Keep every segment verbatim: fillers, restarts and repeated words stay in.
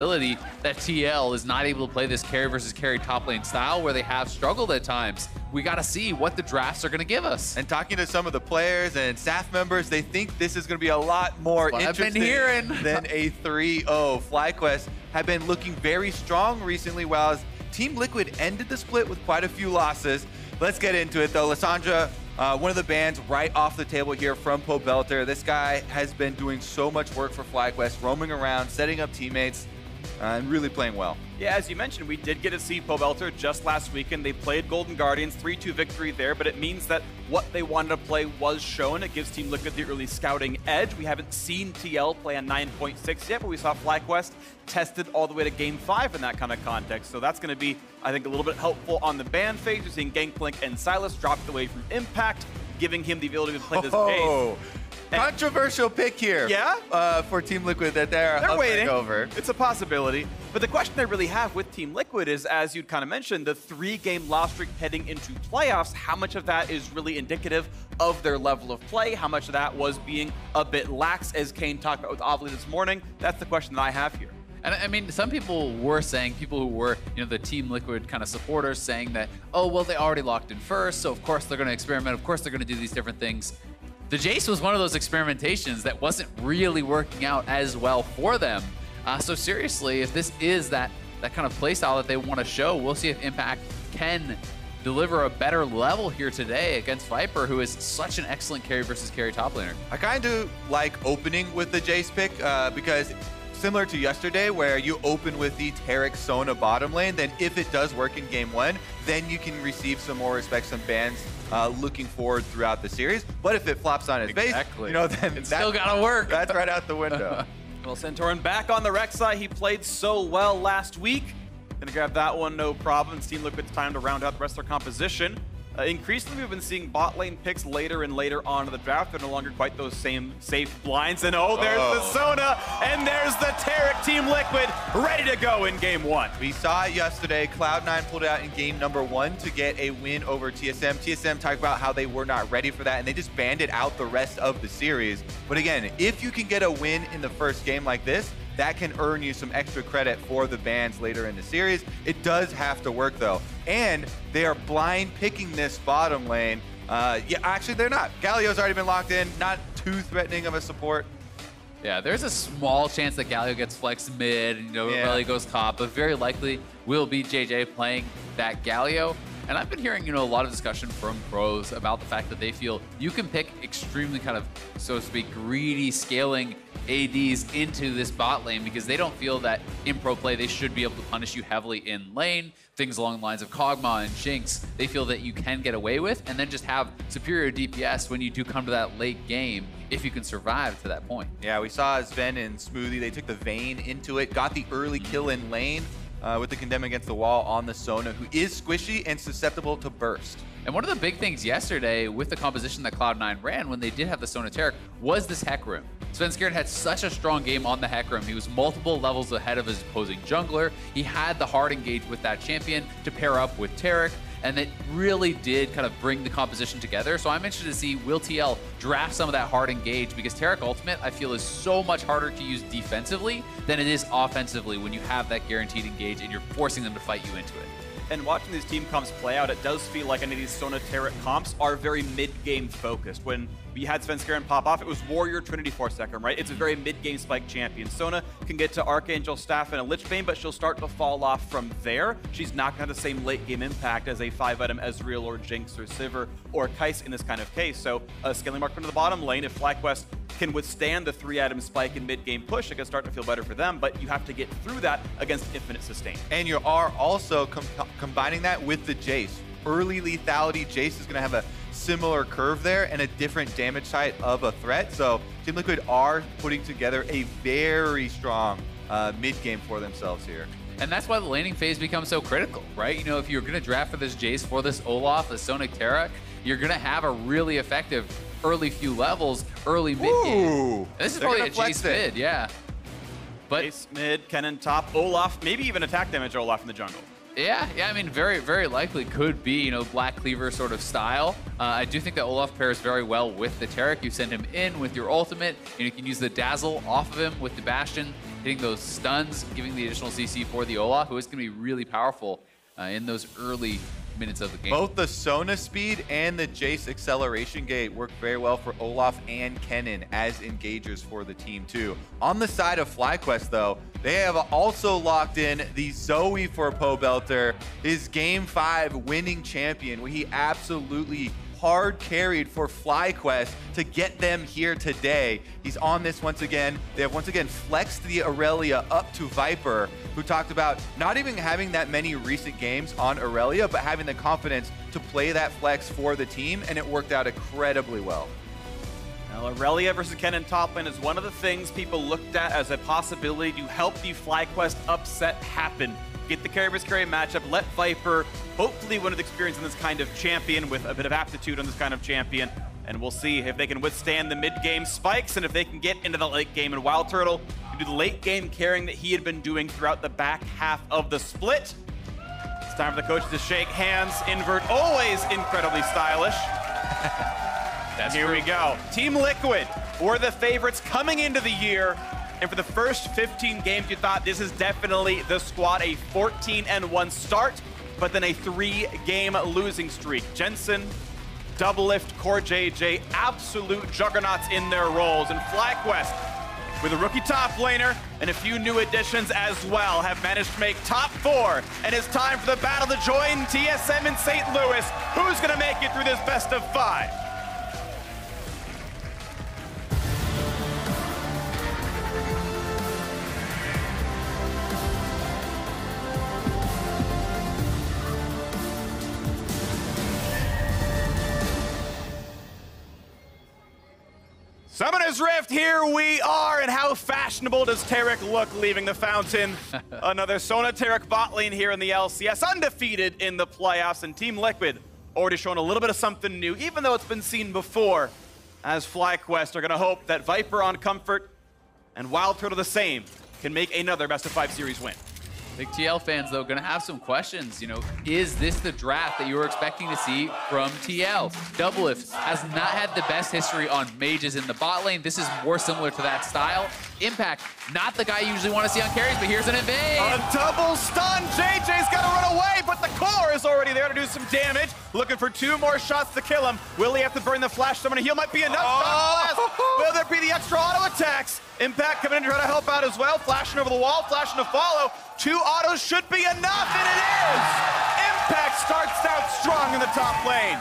That T L is not able to play this carry versus carry top lane style where they have struggled at times. We got to see what the drafts are going to give us. And talking to some of the players and staff members, they think this is going to be a lot more interesting I've been hearing. than a three oh. FlyQuest have been looking very strong recently, while Team Liquid ended the split with quite a few losses. Let's get into it though. Lissandra, uh, one of the bans right off the table here from Pobelter. This guy has been doing so much work for FlyQuest, roaming around, setting up teammates. Uh, and really playing well. Yeah, as you mentioned, we did get to see Pobelter just last weekend. They played Golden Guardians, three two victory there, but it means that what they wanted to play was shown. It gives Team Liquid the early scouting edge. We haven't seen T L play on nine point six yet, but we saw FlyQuest tested all the way to Game five in that kind of context. So that's going to be, I think, a little bit helpful on the ban phase. We're seeing Gangplank and Silas dropped away from Impact, giving him the ability to play this oh. phase. And controversial pick here. Yeah? Uh, for Team Liquid that they're, they're waiting over. It's a possibility. But the question I really have with Team Liquid is, as you'd kind of mentioned, the three-game loss streak heading into playoffs, how much of that is really indicative of their level of play? How much of that was being a bit lax, as Kane talked about with Aurelia this morning? That's the question that I have here. And I mean, some people were saying, people who were, you know, the Team Liquid kind of supporters saying that, oh, well, they already locked in first, so of course they're going to experiment. Of course they're going to do these different things. The Jace was one of those experimentations that wasn't really working out as well for them. Uh, so seriously, if this is that, that kind of playstyle that they want to show, we'll see if Impact can deliver a better level here today against Viper, who is such an excellent carry versus carry top laner. I kind of like opening with the Jace pick uh, because similar to yesterday, where you open with the Taric Sona bottom lane, then if it does work in game one, then you can receive some more respect, some bans uh, looking forward throughout the series. But if it flops on his exactly. base, you know, then it's still gotta work. That's right out the window. Well, Santorin back on the Rek'Sai. He played so well last week. Gonna grab that one, no problem. Team Liquid's time to round out the rest of their composition. Uh, increasingly, we've been seeing bot lane picks later and later on in the draft. They're no longer quite those same safe blinds. And oh, there's oh. the Sona, and there's the Taric. Team Liquid ready to go in game one. We saw it yesterday. Cloud nine pulled out in game number one to get a win over T S M. T S M talked about how they were not ready for that, and they just banned it out the rest of the series. But again, if you can get a win in the first game like this, that can earn you some extra credit for the bans later in the series. It does have to work though. And they are blind picking this bottom lane. Uh, yeah, actually they're not. Galio's already been locked in, not too threatening of a support. Yeah, there's a small chance that Galio gets flexed mid, and, you know, yeah. Aurelia goes top, but very likely will be J J playing that Galio. And I've been hearing, you know, a lot of discussion from pros about the fact that they feel you can pick extremely kind of, so to speak, greedy scaling A Ds into this bot lane because they don't feel that in pro play they should be able to punish you heavily in lane. Things along the lines of Kog'Maw and Jinx, they feel that you can get away with, and then just have superior D P S when you do come to that late game if you can survive to that point. Yeah, we saw Sven and Smoothie, they took the Vayne into it, got the early kill in lane uh, with the Condemn against the wall on the Sona, who is squishy and susceptible to burst. And one of the big things yesterday with the composition that Cloud nine ran when they did have the Sona Taric was this Hecarim. Sven Skjern had such a strong game on the Hecarim. He was multiple levels ahead of his opposing jungler. He had the hard engage with that champion to pair up with Taric, and it really did kind of bring the composition together. So I'm interested to see, will T L draft some of that hard engage? Because Taric Ultimate, I feel, is so much harder to use defensively than it is offensively when you have that guaranteed engage and you're forcing them to fight you into it. And watching these team comps play out, it does feel like any of these Sona Taric comps are very mid-game focused. When we had Sven Skjern pop off, it was Warrior Trinity for a second, right? It's a very mid-game spike champion. Sona can get to Archangel Staff and a Lich Bane, but she'll start to fall off from there. She's not going to have the same late-game impact as a five-item Ezreal or Jinx or Sivir or Kai'Sa in this kind of case. So a scaling mark into the bottom lane, if FlyQuest can withstand the three-item spike and mid-game push, it can start to feel better for them, but you have to get through that against infinite sustain. And you are also com combining that with the Jace. Early lethality, Jace is going to have a similar curve there and a different damage type of a threat. So Team Liquid are putting together a very strong uh, mid-game for themselves here. And that's why the laning phase becomes so critical, right? You know, if you're going to draft for this Jace, for this Olaf, the Sona Taric, you're going to have a really effective early few levels, early mid-game. This is probably a Jace mid, yeah. But Jace mid, Kennen top, Olaf, maybe even attack damage Olaf in the jungle. Yeah, yeah, I mean, very, very likely could be, you know, Black Cleaver sort of style. Uh, I do think that Olaf pairs very well with the Taric. You send him in with your ultimate, and you can use the Dazzle off of him with the Bastion. hitting those stuns, giving the additional C C for the Olaf, who is going to be really powerful uh, in those early minutes of the game. Both the Sona speed and the Jace acceleration gate work very well for Olaf and Kennen as engagers for the team too. On the side of FlyQuest though, they have also locked in the Zoe for Pobelter, his game five winning champion, where he absolutely hard carried for FlyQuest to get them here today. He's on this once again. They have once again flexed the Aurelia up to Viper, who talked about not even having that many recent games on Aurelia, but having the confidence to play that flex for the team, and it worked out incredibly well. Now, Aurelia versus Kennen top lane is one of the things people looked at as a possibility to help the FlyQuest upset happen. Get the carry versus carry matchup, let Viper, hopefully one of the experience in this kind of champion with a bit of aptitude on this kind of champion, and we'll see if they can withstand the mid-game spikes and if they can get into the late game. And Wild Turtle can do the late game carrying that he had been doing throughout the back half of the split. It's time for the coaches to shake hands. Invert, always incredibly stylish. That's Here true. we go. Team Liquid were the favorites coming into the year. And for the first fifteen games, you thought this is definitely the squad, a fourteen and one start, but then a three-game losing streak. Jensen, Doublelift, CoreJJ, absolute juggernauts in their roles. And FlyQuest, with a rookie top laner and a few new additions as well, have managed to make top four. And it's time for the battle to join T S M in Saint Louis. Who's going to make it through this best of five? Summoner's Rift, here we are, and how fashionable does Taric look leaving the fountain? Another Sona Taric bot lane here in the L C S, undefeated in the playoffs, and Team Liquid already showing a little bit of something new, even though it's been seen before, as FlyQuest are going to hope that Viper on Comfort and Wild Turtle the same can make another best of five series win. Big T L fans, though, gonna have some questions. You know, is this the draft that you were expecting to see from T L? Doublelift has not had the best history on mages in the bot lane. This is more similar to that style. Impact, not the guy you usually want to see on carries, but here's an invade. A double stun. J J's gotta run away, but the core is already there to do some damage. Looking for two more shots to kill him. Will he have to burn the flash? Someone to heal might be enough. Oh. Will there be the extra auto attacks? Impact coming in to try to help out as well. Flashing over the wall, flashing to follow. Two autos should be enough, and it is! Impact starts out strong in the top lane.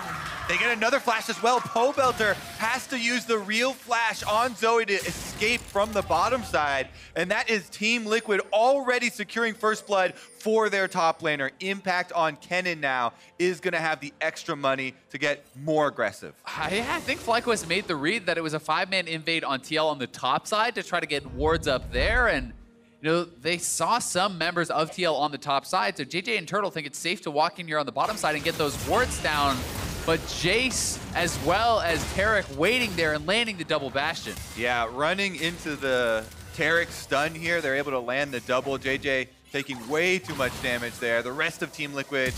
They get another flash as well. Pobelter has to use the real flash on Zoe to escape from the bottom side, and that is Team Liquid already securing first blood for their top laner. Impact on Kennen now is going to have the extra money to get more aggressive. Uh, yeah, I think FlyQuest made the read that it was a five-man invade on T L on the top side to try to get wards up there, and you know, they saw some members of T L on the top side, so J J and Turtle think it's safe to walk in here on the bottom side and get those wards down. But Jace, as well as Taric, waiting there and landing the double Bastion. Yeah, running into the Taric stun here, they're able to land the double. J J taking way too much damage there. The rest of Team Liquid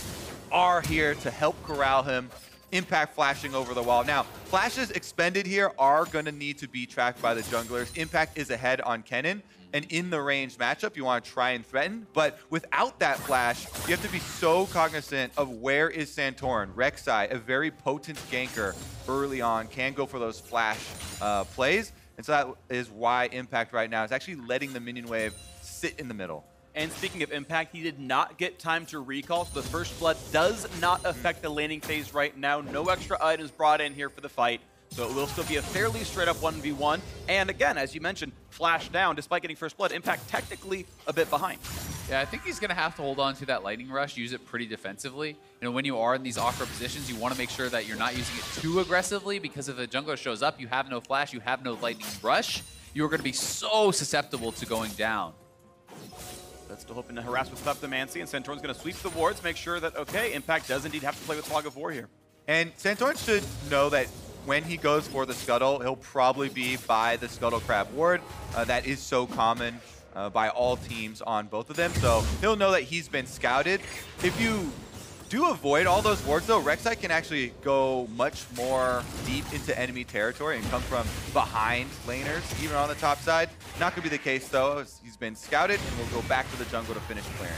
are here to help corral him. Impact flashing over the wall. Now, flashes expended here are gonna need to be tracked by the junglers. Impact is ahead on Kennen, and in the range matchup, you wanna try and threaten, but without that flash, you have to be so cognizant of where is Santorin. Rek'Sai, a very potent ganker early on, can go for those flash uh, plays, and so that is why Impact right now is actually letting the minion wave sit in the middle. And speaking of Impact, he did not get time to recall, so the first blood does not affect the laning phase right now. No extra items brought in here for the fight, so it will still be a fairly straight-up one v one. And again, as you mentioned, flash down, despite getting first blood, Impact technically a bit behind. Yeah, I think he's going to have to hold on to that lightning rush, use it pretty defensively. You know, when you are in these awkward positions, you want to make sure that you're not using it too aggressively, because if the jungler shows up, you have no flash, you have no lightning rush, you are going to be so susceptible to going down. That's still hoping to harass with Kleptomancy, and Santorin's going to sweep the wards, make sure that, okay, Impact does indeed have to play with Fog of War here. And Santorin should know that when he goes for the Scuttle, he'll probably be by the Scuttle Crab ward. Uh, that is so common uh, by all teams on both of them, so he'll know that he's been scouted. If you do avoid all those wards though, Rek'Sai can actually go much more deep into enemy territory and come from behind laners, even on the top side. Not gonna be the case though, as he's been scouted and will go back to the jungle to finish clearing.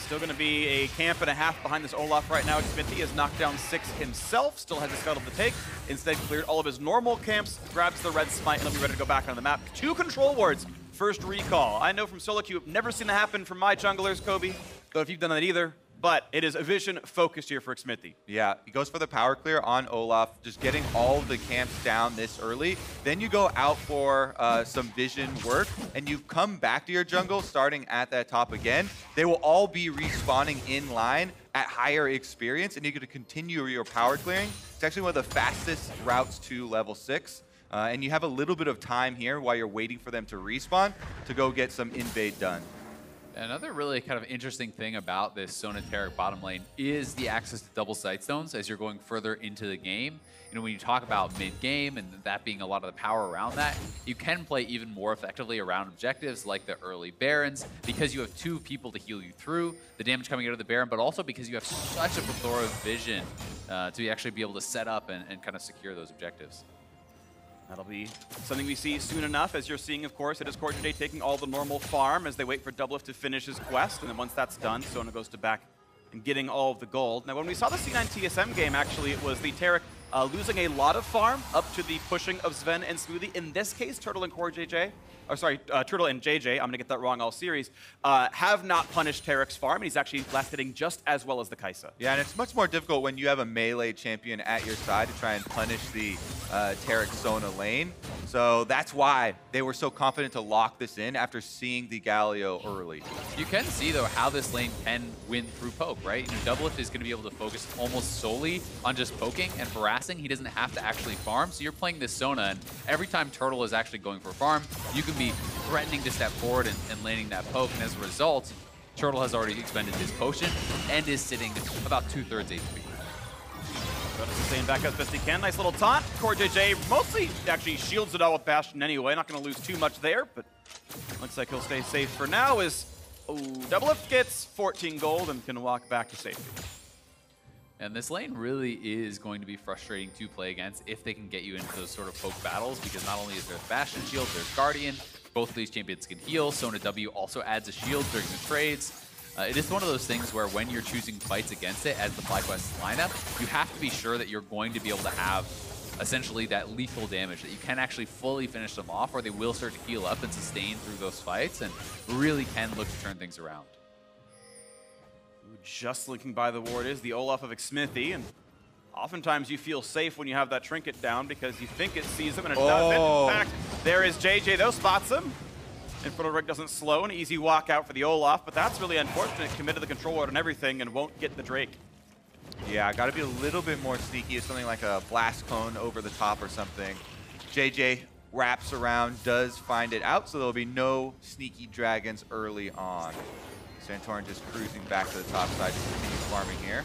Still gonna be a camp and a half behind this Olaf right now. Xmithie has knocked down six himself, still has a scuttle to take. Instead cleared all of his normal camps, grabs the red smite, and he'll be ready to go back on the map. Two control wards, first recall. I know from solo queue, I've never seen that happen from my junglers, Kobe. Don't know if you've done that either, but it is a vision focused here for Xmithie. Yeah, he goes for the power clear on Olaf, just getting all the camps down this early. Then you go out for uh, some vision work, and you come back to your jungle, starting at that top again. They will all be respawning in line at higher experience, and you're going to continue your power clearing. It's actually one of the fastest routes to level six. Uh, and you have a little bit of time here while you're waiting for them to respawn to go get some invade done. Another really kind of interesting thing about this Sona Taric bottom lane is the access to double sight stones as you're going further into the game. You know, when you talk about mid-game and that being a lot of the power around that, you can play even more effectively around objectives like the early Barons because you have two people to heal you through, the damage coming out of the Baron, but also because you have such a plethora of vision uh, to actually be able to set up and, and kind of secure those objectives. That'll be something we see soon enough, as you're seeing, of course, it is CoreJJ taking all the normal farm as they wait for Doublelift to finish his quest, and then once that's done, Sona goes to back and getting all of the gold. Now, when we saw the C nine T S M game, actually, it was the Taric uh, losing a lot of farm up to the pushing of Sven and Smoothie. In this case, Turtle and CoreJJ, or sorry, uh, Turtle and J J, I'm going to get that wrong all series, uh, have not punished Taric's farm, and he's actually last hitting just as well as the Kai'Sa. Yeah, and it's much more difficult when you have a melee champion at your side to try and punish the uh, Taric Sona lane. So that's why they were so confident to lock this in after seeing the Galio early. You can see, though, how this lane can win through poke, right? You know, Doublelift is going to be able to focus almost solely on just poking and harassing. He doesn't have to actually farm. So you're playing this Sona, and every time Turtle is actually going for a farm, you can be threatening to step forward and, and landing that poke. And as a result, Turtle has already expended his potion and is sitting about two-thirds H P. Sona sustain back as best he can. Nice little taunt. CoreJJ mostly actually shields it all with Bastion anyway. Not going to lose too much there, but looks like he'll stay safe for now. Is oh, Doublelift gets fourteen gold and can walk back to safety. And this lane really is going to be frustrating to play against if they can get you into those sort of poke battles, because not only is there Bastion shield, there's Guardian. Both of these champions can heal. Sona W also adds a shield during the trades. Uh, it is one of those things where when you're choosing fights against it as the FlyQuest lineup, you have to be sure that you're going to be able to have essentially that lethal damage, that you can actually fully finish them off, or they will start to heal up and sustain through those fights and really can look to turn things around. Just looking by the ward is the Olaf of Xmithie, and oftentimes you feel safe when you have that trinket down because you think it sees him, and it oh. doesn't. In fact, there is J J, though, spots him. Infernal Drake doesn't slow, an easy walk out for the Olaf, but that's really unfortunate. Committed the control ward and everything and won't get the Drake. Yeah, got to be a little bit more sneaky with something like a blast cone over the top or something. J J wraps around, does find it out, so there'll be no sneaky dragons early on. Santorin just cruising back to the top side to continue farming here.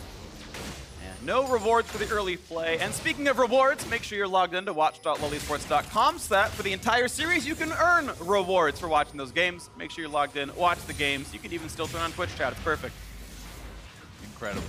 And no rewards for the early play. And speaking of rewards, make sure you're logged in to watch dot lollysports dot com so that for the entire series, you can earn rewards for watching those games. Make sure you're logged in, watch the games. You can even still turn on Twitch chat. It's perfect. Incredible.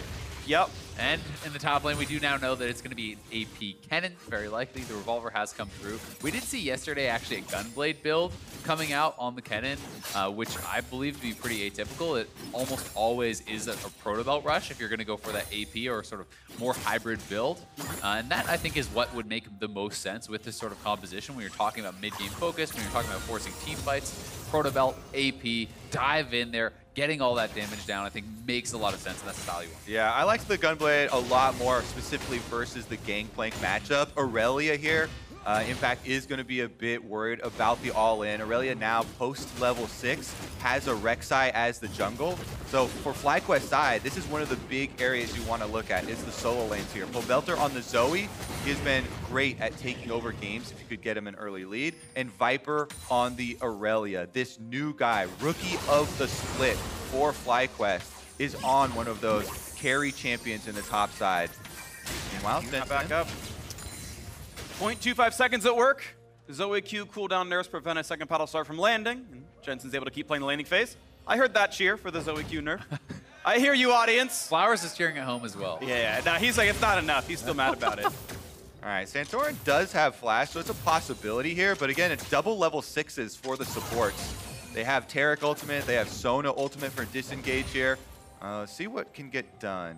Yep. And in the top lane, we do now know that it's going to be an A P Kennen, very likely. The Revolver has come through. We did see yesterday, actually, a Gunblade build coming out on the Kennen, uh, which I believe to be pretty atypical. It almost always is a, a Protobelt rush if you're going to go for that A P or sort of more hybrid build. Uh, and that, I think, is what would make the most sense with this sort of composition when you're talking about mid-game focus, when you're talking about forcing team fights. Protobelt, A P, dive in there. Getting all that damage down, I think, makes a lot of sense, and that's the value. Yeah, I liked the Gunblade a lot more, specifically versus the Gangplank matchup. Aurelia here, uh, Impact is going to be a bit worried about the all-in. Aurelia now, post-level six, has a Rek'Sai as the jungle. So for FlyQuest side, this is one of the big areas you want to look at, is the solo lanes here. Pobelter on the Zoe, he's been great at taking over games if you could get him an early lead. And Viper on the Aurelia, this new guy, rookie of the split for FlyQuest, is on one of those carry champions in the top side. And wow, back up. zero point two five seconds at work. Zoe Q cooldown nurse prevent a second paddle star from landing. And Jensen's able to keep playing the landing phase. I heard that cheer for the Zoe Q nerf. I hear you, audience. Flowers is cheering at home as well. Yeah, yeah. No, he's like, it's not enough. He's still mad about it. All right, Santorin does have Flash, so it's a possibility here. But again, it's double level sixes for the supports. They have Taric ultimate. They have Sona ultimate for disengage here. Uh, see what can get done.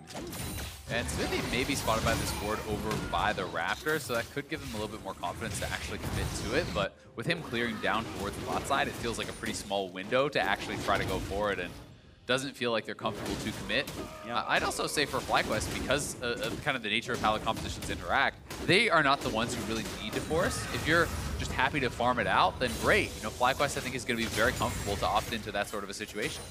And Xmithie may be spotted by this ward over by the Raptor, so that could give him a little bit more confidence to actually commit to it. But with him clearing down towards the bot side, it feels like a pretty small window to actually try to go forward and doesn't feel like they're comfortable to commit. Yeah. Uh, I'd also say for FlyQuest, because uh, of kind of the nature of how the competitions interact, they are not the ones who really need to force. If you're just happy to farm it out, then great. You know, FlyQuest, I think, is going to be very comfortable to opt into that sort of a situation.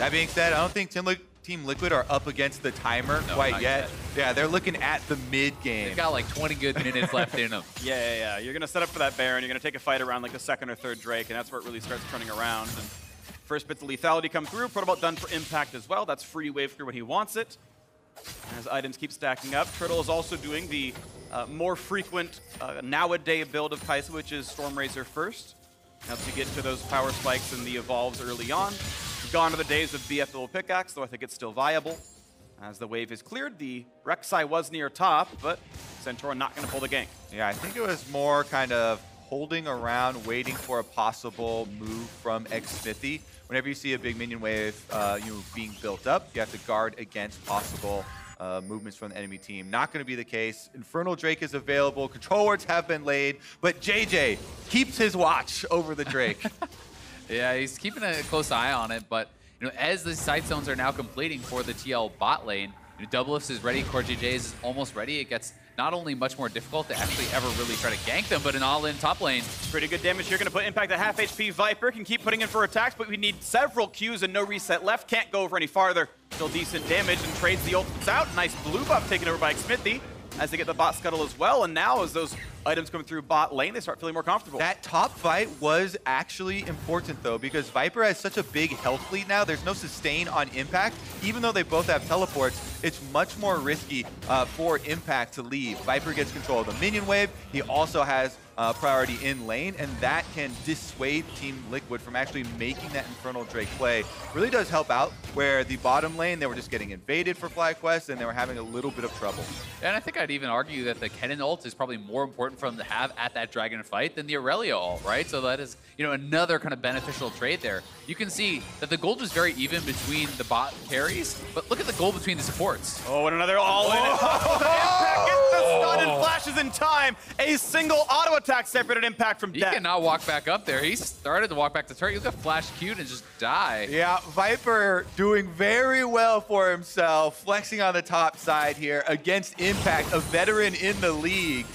That being said, I don't think Team, Li Team Liquid are up against the timer no, quite yet. yet. Yeah, they're looking at the mid-game. They've got like twenty good minutes left in them. Yeah, yeah, yeah. You're going to set up for that Baron. You're going to take a fight around like the second or third Drake, and that's where it really starts turning around. And first bits of lethality come through. Protobelt done for Impact as well. That's free wave through when he wants it. As items keep stacking up, Turtle is also doing the uh, more frequent uh, nowadays build of Kai'Sa, which is Stormraiser first. Helps you get to those power spikes and the evolves early on. Gone are the days of B F little pickaxe, though I think it's still viable. As the wave is cleared, the Rek'Sai was near top, but Santorin not going to pull the gank. Yeah, I think it was more kind of holding around, waiting for a possible move from Xmithie. Whenever you see a big minion wave uh, you know, being built up, you have to guard against possible uh, movements from the enemy team. Not going to be the case. Infernal Drake is available. Control wards have been laid, but J J keeps his watch over the Drake. Yeah, he's keeping a close eye on it, but you know, as the side zones are now completing for the T L bot lane, you know, Doublelift is ready, CoreJJ is almost ready. It gets not only much more difficult to actually ever really try to gank them, but an all-in top lane. Pretty good damage. You're going to put Impact at half H P. Viper can keep putting in for attacks, but we need several Qs and no reset left. Can't go over any farther. Still decent damage and trades the ultimates out. Nice blue buff taken over by Xmithie as they get the bot scuttle as well. And now as those items come through bot lane, they start feeling more comfortable. That top fight was actually important, though, because Viper has such a big health lead now. There's no sustain on Impact. Even though they both have teleports, it's much more risky uh, for Impact to leave. Viper gets control of the minion wave. He also has uh, priority in lane, and that can dissuade Team Liquid from actually making that Infernal Drake play. Really does help out where the bottom lane, they were just getting invaded for FlyQuest, and they were having a little bit of trouble. And I think I'd even argue that the Kennen ult is probably more important for them to have at that dragon fight than the Aurelia ult, right? So that is, you know, another kind of beneficial trade there. You can see that the gold is very even between the bot carries, but look at the gold between the supports. Oh, and another all-in. Oh. Impact gets the stun and flashes in time. A single auto attack separated Impact from death. He cannot walk back up there. He started to walk back to turret. Look at Flash Q'd and just die. Yeah, Viper doing very well for himself, flexing on the top side here against Impact, a veteran in the league.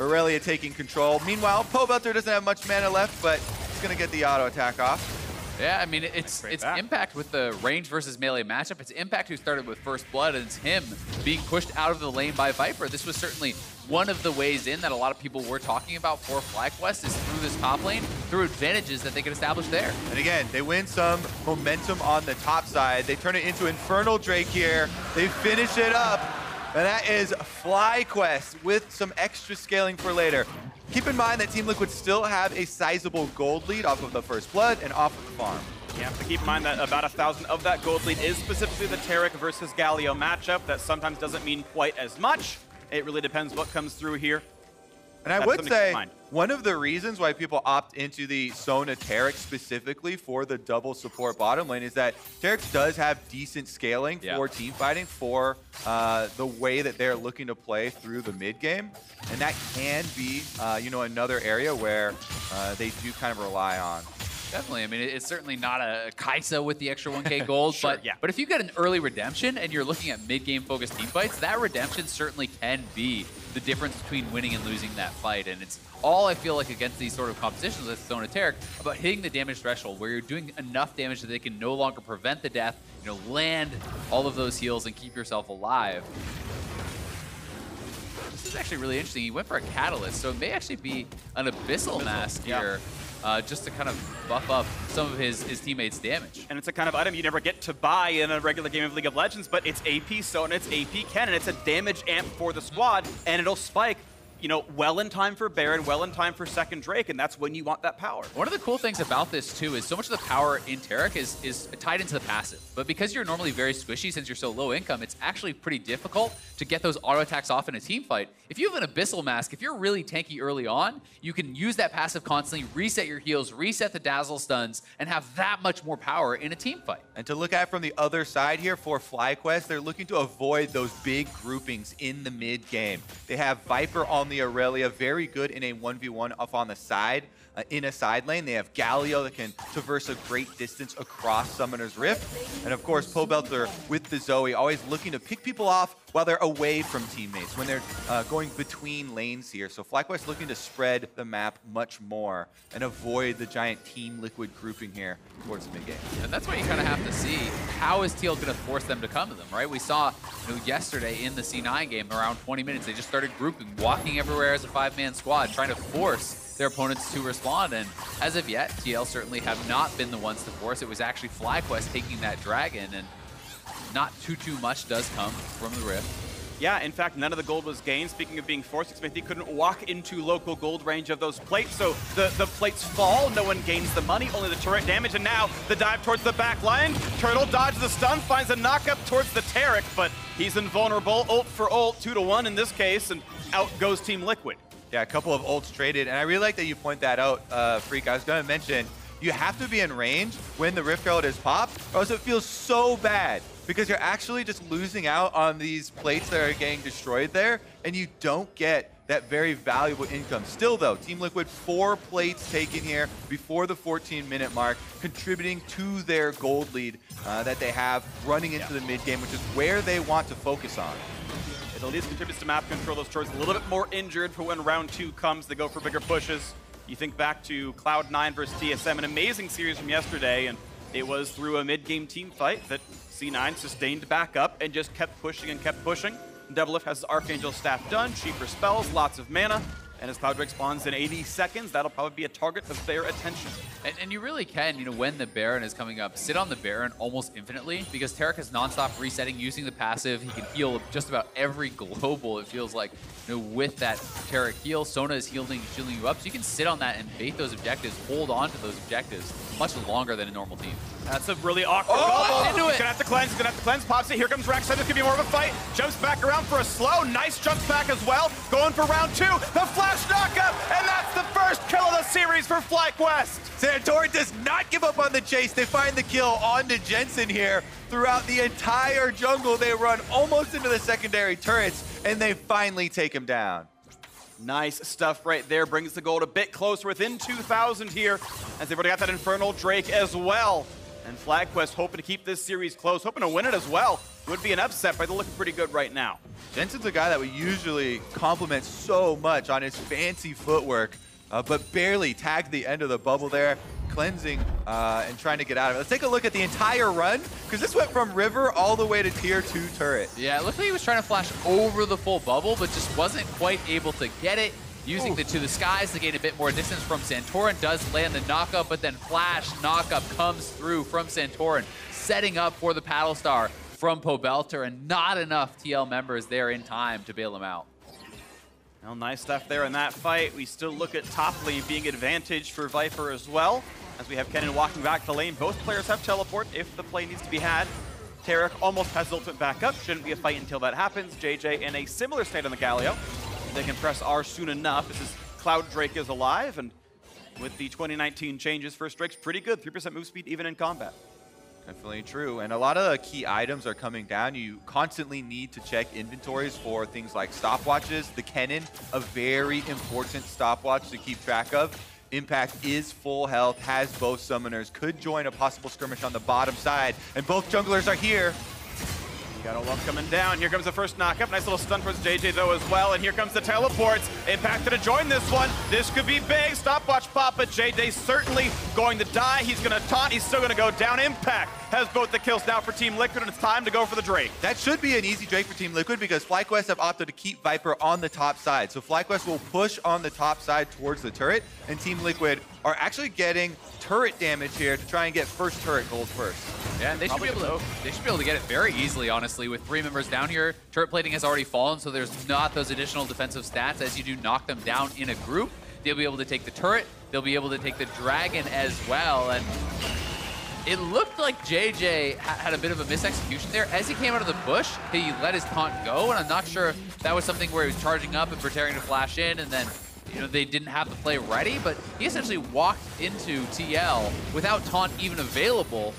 Aurelia taking control. Meanwhile, Pobelter doesn't have much mana left, but he's going to get the auto attack off. Yeah, I mean, it's it's back. Impact with the range versus melee matchup. It's Impact who started with First Blood, and it's him being pushed out of the lane by Viper. This was certainly one of the ways in that a lot of people were talking about for FlyQuest is through this top lane, through advantages that they can establish there. And again, they win some momentum on the top side. They turn it into Infernal Drake here. They finish it up. And that is FlyQuest with some extra scaling for later. Keep in mind that Team Liquid still have a sizable gold lead off of the First Blood and off of the farm. You have to keep in mind that about a thousand of that gold lead is specifically the Taric versus Galio matchup. That sometimes doesn't mean quite as much. It really depends what comes through here. And I That's would say one of the reasons why people opt into the Sona Taric specifically for the double support bottom lane is that Taric does have decent scaling yeah. for team fighting, for uh, the way that they're looking to play through the mid game, and that can be uh, you know, another area where uh, they do kind of rely on. Definitely. I mean, it's certainly not a Kai'Sa with the extra one K gold, sure, but, yeah. but if you get an early redemption and you're looking at mid-game focused team fights, that redemption certainly can be the difference between winning and losing that fight. And it's all I feel like against these sort of compositions with Sona Taric about hitting the damage threshold where you're doing enough damage that they can no longer prevent the death, you know, land all of those heals and keep yourself alive. This is actually really interesting. He went for a Catalyst, so it may actually be an Abyssal Mask here. Yeah. Uh, just to kind of buff up some of his, his teammates' damage. And it's a kind of item you never get to buy in a regular game of League of Legends, but it's A P Sona, it's A P Kennen, it's a damage amp for the squad, and it'll spike you know, well in time for Baron, well in time for second Drake, and that's when you want that power. One of the cool things about this, too, is so much of the power in Taric is, is tied into the passive. But because you're normally very squishy since you're so low income, it's actually pretty difficult to get those auto attacks off in a team fight. If you have an Abyssal Mask, if you're really tanky early on, you can use that passive constantly, reset your heals, reset the Dazzle stuns, and have that much more power in a team fight. And to look at from the other side here for FlyQuest, they're looking to avoid those big groupings in the mid game. They have Viper on the Aurelia, very good in a one v one up on the side, uh, in a side lane. They have Galio that can traverse a great distance across Summoner's Rift. And of course, Pobelter with the Zoe, always looking to pick people off while they're away from teammates, when they're uh, going between lanes here. So FlyQuest looking to spread the map much more and avoid the giant Team Liquid grouping here towards mid game. And that's what you kind of have to see. How is T L going to force them to come to them, right? We saw you know, yesterday in the C nine game, around twenty minutes, they just started grouping, walking everywhere as a five-man squad, trying to force their opponents to respond, and as of yet, T L certainly have not been the ones to force. It was actually FlyQuest taking that dragon, and not too, too much does come from the Rift. Yeah, in fact, none of the gold was gained. Speaking of being forced, Xmithie couldn't walk into local gold range of those plates, so the, the plates fall, no one gains the money, only the turret damage, and now the dive towards the back line. Turtle dodges the stun, finds a knock-up towards the Taric, but he's invulnerable. Ult for ult, two to one in this case, and out goes Team Liquid. Yeah, a couple of ults traded, and I really like that you point that out, uh, Freak. I was gonna mention, you have to be in range when the Rift Herald is popped, or else it feels so bad, because you're actually just losing out on these plates that are getting destroyed there, and you don't get that very valuable income. Still though, Team Liquid, four plates taken here before the fourteen minute mark, contributing to their gold lead uh, that they have running into the mid game, which is where they want to focus on. It at least contributes to map control. Those turrets a little bit more injured for when round two comes. They go for bigger pushes. You think back to Cloud nine versus T S M, an amazing series from yesterday, and it was through a mid-game team fight that C nine sustained back up and just kept pushing and kept pushing. Doublelift has his Archangel Staff done, cheaper spells, lots of mana, and as Cloud Drake spawns in eighty seconds, that'll probably be a target of their attention. And, and you really can, you know, when the Baron is coming up, sit on the Baron almost infinitely, because Taric is nonstop resetting, using the passive. He can heal just about every global, it feels like, you know, with that Taric heal. Sona is healing, healing you up, so you can sit on that and bait those objectives, hold on to those objectives much longer than a normal team. That's a really awkward oh, goal. Oh, into it. He's gonna have to cleanse, he's gonna have to cleanse. Pops it, here comes Rek'Sai, this could be more of a fight. Jumps back around for a slow, nice jumps back as well. Going for round two, the flash knock-up, and that's the first kill of the series for FlyQuest. Santorin does not give up on the chase. They find the kill onto Jensen here. Throughout the entire jungle, they run almost into the secondary turrets, and they finally take him down. Nice stuff right there. Brings the gold a bit closer, within two thousand here, as they've already got that Infernal Drake as well. And FlyQuest hoping to keep this series close, hoping to win it as well. Would be an upset, but they're looking pretty good right now. Jensen's a guy that we usually compliment so much on his fancy footwork, uh, but barely tagged the end of the bubble there, cleansing uh, and trying to get out of it. Let's take a look at the entire run, because this went from river all the way to tier two turret. Yeah, it looked like he was trying to flash over the full bubble, but just wasn't quite able to get it. Using the to the skies to gain a bit more distance from Santorin, does land the knockup, but then flash knockup comes through from Santorin, setting up for the paddle star from Pobelter, and not enough T L members there in time to bail him out. Well, nice stuff there in that fight. We still look at top lane being advantage for Viper as well, as we have Kennen walking back the lane. Both players have teleport if the play needs to be had. Taric almost has ultimate back up. Shouldn't be a fight until that happens. J J in a similar state on the Galio. They can press R soon enough. This is Cloud Drake is alive, and with the twenty nineteen changes, first Drake's pretty good. three percent move speed even in combat. Definitely true, and a lot of the key items are coming down. You constantly need to check inventories for things like stopwatches. The Kennen, a very important stopwatch to keep track of. Impact is full health, has both summoners, could join a possible skirmish on the bottom side, and both junglers are here. Got Olaf coming down. Here comes the first knock-up. Nice little stun towards J J, though, as well. And here comes the teleports. Impact to join this one. This could be big. Stopwatch pop, but J J certainly going to die. He's going to taunt. He's still going to go down. Impact has both the kills now for Team Liquid, and it's time to go for the Drake. That should be an easy Drake for Team Liquid, because FlyQuest have opted to keep Viper on the top side. So FlyQuest will push on the top side towards the turret, and Team Liquid are actually getting turret damage here to try and get first turret gold first. Yeah, they should, be able to, they should be able to get it very easily, honestly, with three members down here. Turret plating has already fallen, so there's not those additional defensive stats. As you do knock them down in a group, they'll be able to take the turret, they'll be able to take the dragon as well, and it looked like J J had a bit of a misexecution there. As he came out of the bush, he let his taunt go, and I'm not sure if that was something where he was charging up and preparing to flash in, and then you know they didn't have the play ready, but he essentially walked into T L without taunt even available,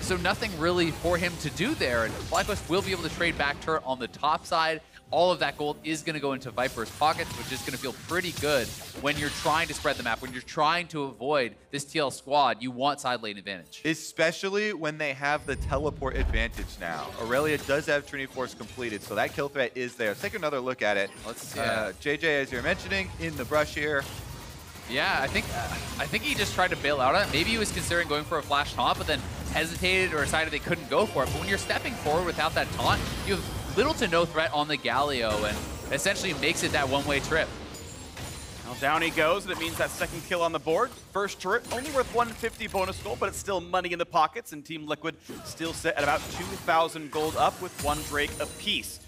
so nothing really for him to do there, and FlyQuest will be able to trade back turret on the top side. All of that gold is going to go into Viper's pockets, which is going to feel pretty good when you're trying to spread the map, when you're trying to avoid this T L squad. You want side lane advantage. Especially when they have the teleport advantage now. Aurelia does have Trinity Force completed, so that kill threat is there. Let's take another look at it. Let's see. Uh, J J, as you're mentioning, in the brush here. Yeah, I think uh, I think he just tried to bail out on it. Maybe he was considering going for a flash taunt, but then hesitated or decided they couldn't go for it. But when you're stepping forward without that taunt, you have little to no threat on the Galio, and essentially makes it that one-way trip. Well, down he goes, and it means that second kill on the board. First turret, only worth one fifty bonus gold, but it's still money in the pockets, and Team Liquid still set at about two thousand gold up with one Drake apiece.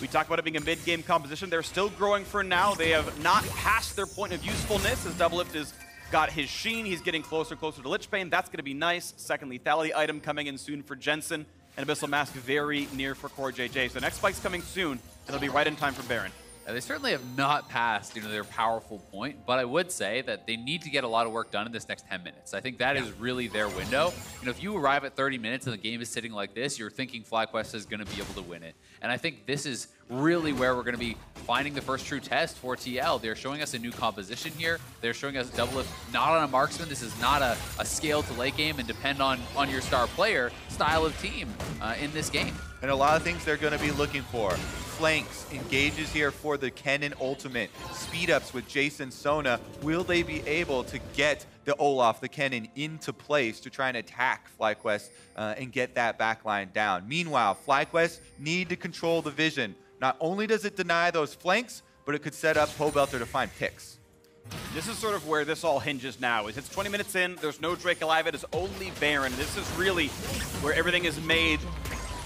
We talked about it being a mid-game composition. They're still growing for now. They have not passed their point of usefulness, as Doublelift has got his Sheen. He's getting closer and closer to Lich Pain. That's going to be nice. Second lethality item coming in soon for Jensen. And Abyssal Mask very near for CoreJJ. So next spike's coming soon, and it'll be right in time for Baron. Yeah, they certainly have not passed, you know, their powerful point, but I would say that they need to get a lot of work done in this next ten minutes. I think that yeah. is really their window. You know, if you arrive at thirty minutes and the game is sitting like this, you're thinking FlyQuest is going to be able to win it. And I think this is really where we're going to be finding the first true test for T L. They're showing us a new composition here. They're showing us Doublelift not on a marksman. This is not a, a scale to late game and depend on, on your star player style of team uh, in this game. And a lot of things they're going to be looking for. Flanks, engages here for the Kennen ultimate, speed ups with Jace and Sona. Will they be able to get the Olaf, the Kennen into place to try and attack FlyQuest uh, and get that backline down? Meanwhile, FlyQuest need to control the vision. Not only does it deny those flanks, but it could set up Pobelter to find picks. This is sort of where this all hinges now. Is it's twenty minutes in, there's no Drake alive, it is only Baron. This is really where everything is made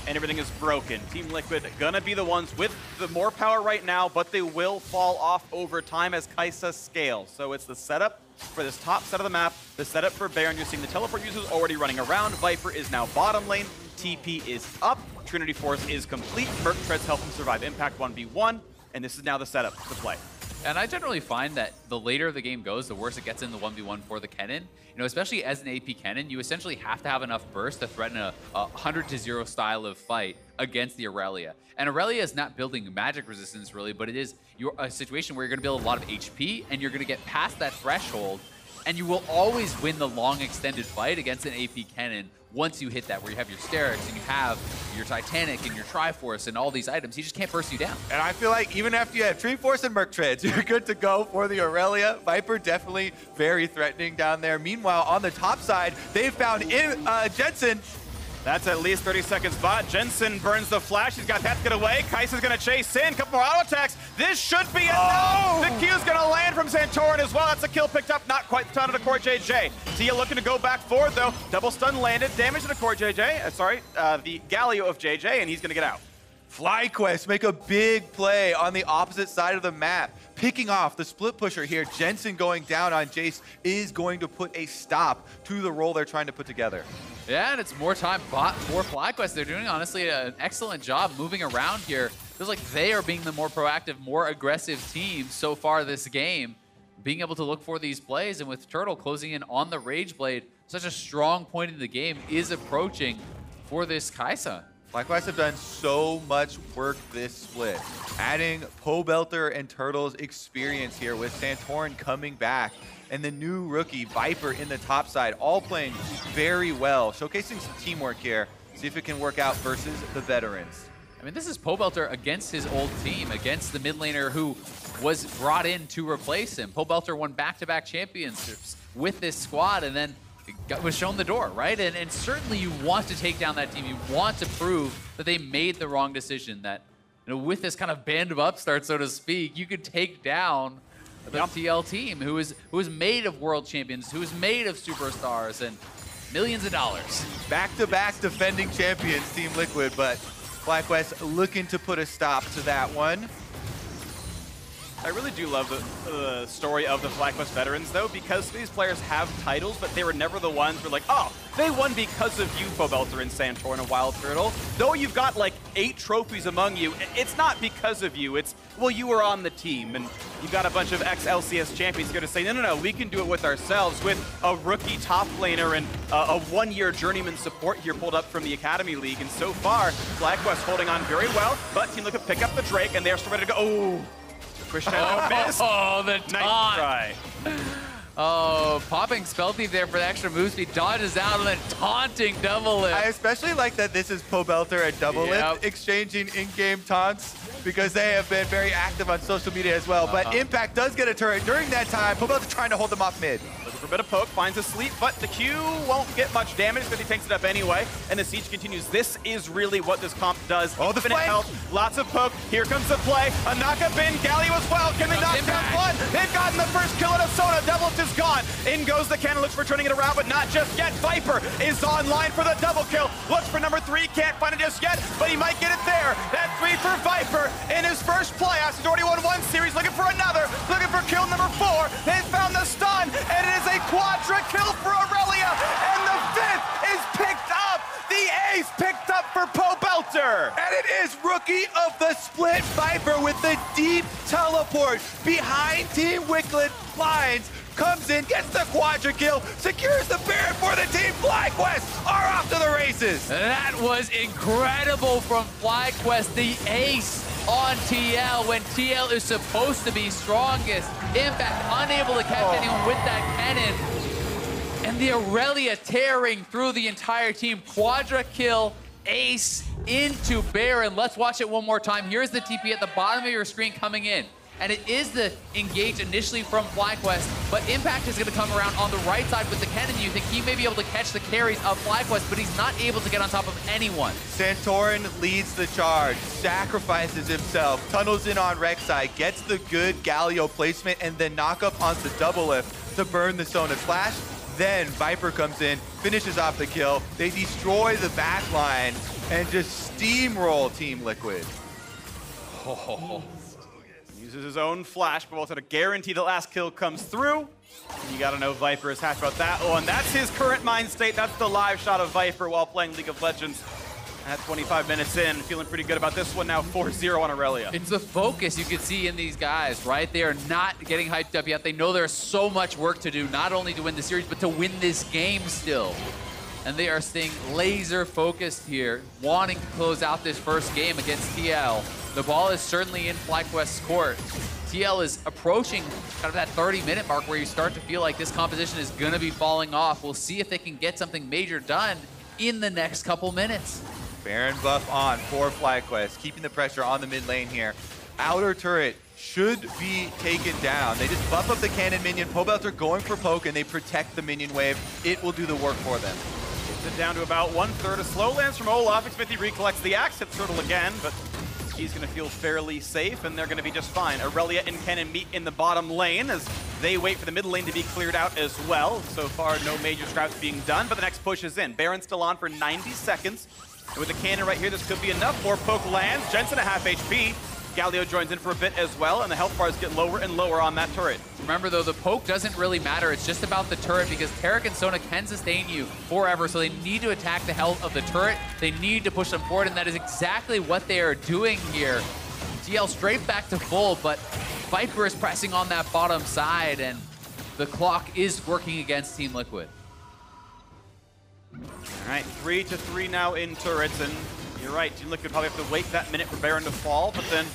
and everything is broken. Team Liquid gonna be the ones with the more power right now, but they will fall off over time as Kai'Sa scales. So it's the setup for this top set of the map, the setup for Baron. You're seeing the teleport users already running around. Viper is now bottom lane. T P is up. Trinity Force is complete. Merc Treads help him survive Impact one v one, and this is now the setup to play. And I generally find that the later the game goes, the worse it gets in the one v one for the Kennen. You know, especially as an A P Kennen, you essentially have to have enough burst to threaten a one hundred to zero style of fight against the Aurelia. And Aurelia is not building magic resistance, really, but it is your, a situation where you're going to build a lot of H P, and you're going to get past that threshold, and you will always win the long extended fight against an A P Kennen once you hit that, where you have your Sterics and you have your Titanic and your Triforce and all these items. He just can't burst you down. And I feel like even after you have Triforce and Merc Treads, you're good to go for the Aurelia. Viper definitely very threatening down there. Meanwhile, on the top side, they found in, uh, Jensen. That's at least thirty seconds bot. Jensen burns the flash. He's got that to get away. Kai'Sa's going to chase in. Couple more auto attacks. This should be a oh. no. The Q's going to land from Santorin as well. That's a kill picked up. Not quite the time to the CoreJJ. T L looking to go back forward, though. Double stun landed. Damage to the CoreJJ. Uh, sorry, uh, the Galio of J J, and he's going to get out. FlyQuest make a big play on the opposite side of the map, picking off the split pusher here. Jensen going down on Jace is going to put a stop to the role they're trying to put together. Yeah, and it's more time bot for FlyQuest. They're doing, honestly, an excellent job moving around here. Feels like they are being the more proactive, more aggressive team so far this game, being able to look for these plays, and with Turtle closing in on the Rage Blade, such a strong point in the game is approaching for this Kai'Sa. FlyQuest have done so much work this split, adding Pobelter and Turtle's experience here with Santorin coming back, and the new rookie, Viper, in the top side, all playing very well, showcasing some teamwork here. See if it can work out versus the veterans. I mean, this is Pobelter against his old team, against the mid laner who was brought in to replace him. Pobelter won back-to-back championships with this squad, and then Got, was shown the door, right? And, and certainly you want to take down that team. You want to prove that they made the wrong decision, that you know, with this kind of band of upstarts, so to speak, you could take down the yep. T L team, who is, who is made of world champions, who is made of superstars, and millions of dollars. Back-to-back defending champions, Team Liquid, but FlyQuest looking to put a stop to that one. I really do love the uh, story of the FlyQuest veterans, though, because these players have titles, but they were never the ones who were like, oh, they won because of you, Pobelter and Santorin and Wild Turtle. Though you've got, like, eight trophies among you, it's not because of you. It's, well, you were on the team, and you've got a bunch of ex-L C S champions here to say, no, no, no, we can do it with ourselves, with a rookie top laner and uh, a one-year journeyman support here pulled up from the Academy League. And so far, FlyQuest holding on very well, but Team Liquid pick up the Drake, and they're still ready to go. Oh. Push down oh, missed. Oh, the taunt. Oh, popping Spell Thief there for the extra move speed. Dodges out and then taunting Doublelift. I especially like that this is Pobelter and Doublelift yep. exchanging in-game taunts because they have been very active on social media as well. Uh -huh. But Impact does get a turret during that time. Pobelter trying to hold them off mid. A bit of poke, finds a sleep, but the Q won't get much damage, but he tanks it up anyway, and the siege continues. This is really what this comp does. Oh, the infinite health, lots of poke. Here comes the play. A knock-up in, Galio as well. Can they knock down one? They've gotten the first kill out of Sona. Doublelift is gone. In goes the Kennen, looks for turning it around, but not just yet. Viper is online for the double kill. Looks for number three, can't find it just yet, but he might get it there. That three for Viper in his first playoffs. He's already won one series, looking for another, looking for kill number four. They found the stun, and it is a quadra kill for Aurelia, and the fifth is picked up. The ace picked up for Pobelter. And it is Rookie of the Split Viper with the deep teleport behind Team Liquid lines. Comes in, gets the quadra kill, secures the Baron for the team. FlyQuest are off to the races. That was incredible from FlyQuest, the ace on T L when T L is supposed to be strongest. Impact unable to catch oh. anyone with that cannon. And the Aurelia tearing through the entire team. Quadra kill, ace into Baron. Let's watch it one more time. Here's the T P at the bottom of your screen coming in. And it is the engage initially from FlyQuest, but Impact is going to come around on the right side with the Kennen. You think he may be able to catch the carries of FlyQuest, but he's not able to get on top of anyone. Santorin leads the charge, sacrifices himself, tunnels in on Rek'Sai, gets the good Galio placement, and then knock up onto Doublelift to burn the Sona Flash. Then Viper comes in, finishes off the kill. They destroy the back line and just steamroll Team Liquid. Oh. Uses his own flash, but also to guarantee the last kill comes through. You gotta know Viper is happy about that one. That's his current mind state. That's the live shot of Viper while playing League of Legends. At twenty-five minutes in, feeling pretty good about this one now. four zero on Aurelia. It's the focus you can see in these guys, right? They are not getting hyped up yet. They know there's so much work to do, not only to win the series, but to win this game still. And they are staying laser focused here, wanting to close out this first game against T L. The ball is certainly in FlyQuest's court. T L is approaching kind of that thirty minute mark where you start to feel like this composition is gonna be falling off. We'll see if they can get something major done in the next couple minutes. Baron buff on for FlyQuest, keeping the pressure on the mid lane here. Outer turret should be taken down. They just buff up the cannon minion. Pobelter going for poke and they protect the minion wave. It will do the work for them. It down to about one-third. A slow lance from Olaf. Xmithie recollects the axe, hits Turtle again, but he's going to feel fairly safe, and they're going to be just fine. Aurelia and Kennen meet in the bottom lane as they wait for the mid lane to be cleared out as well. So far, no major scraps being done, but the next push is in. Baron's still on for ninety seconds. And with the cannon right here, this could be enough. More poke lands. Jensen at half H P. Galio joins in for a bit as well, and the health bars get lower and lower on that turret. Remember though, the poke doesn't really matter. It's just about the turret because Taric and Sona can sustain you forever, so they need to attack the health of the turret. They need to push them forward, and that is exactly what they are doing here. T L straight back to full, but Viper is pressing on that bottom side, and the clock is working against Team Liquid. All right, three to three now in turrets, and you're right, Team Liquid probably have to wait that minute for Baron to fall, but then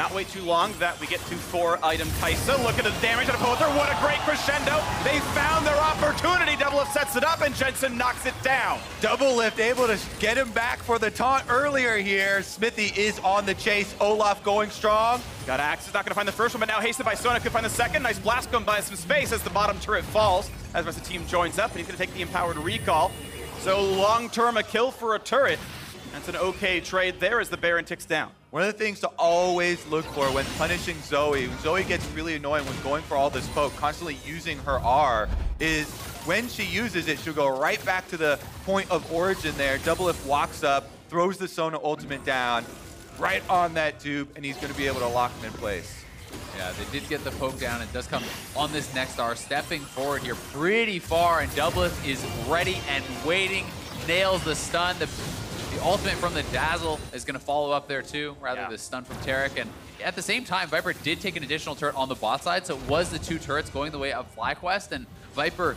not wait too long that we get to four-item Kai'Sa. Look at the damage at Pobelter. What a great crescendo. They found their opportunity. Doublelift sets it up, and Jensen knocks it down. Doublelift able to get him back for the taunt earlier here. Xmithie is on the chase. Olaf going strong. Got Axe. Is not going to find the first one, but now hasted by Sona. Could find the second. Nice blast going by some space as the bottom turret falls, as the rest of the team joins up, and he's going to take the empowered recall. So long-term, a kill for a turret. That's an okay trade there as the Baron ticks down. One of the things to always look for when punishing Zoe, Zoe gets really annoying when going for all this poke, constantly using her R, is when she uses it, she'll go right back to the point of origin there. Doublelift walks up, throws the Sona ultimate down, right on that dupe, and he's going to be able to lock him in place. Yeah, they did get the poke down. It does come on this next star, stepping forward here pretty far, and Doublelift is ready and waiting. Nails the stun. The, the ultimate from the Dazzle is going to follow up there too, rather yeah. the stun from Taric. And at the same time, Viper did take an additional turret on the bot side, so it was the two turrets going the way of FlyQuest, and Viper,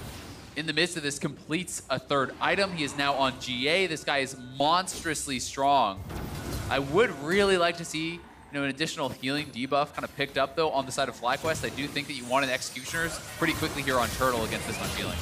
in the midst of this, completes a third item. He is now on G A. This guy is monstrously strong. I would really like to see You know, an additional healing debuff kind of picked up, though, on the side of FlyQuest. I do think that you wanted Executioners pretty quickly here on Turtle against this much healing.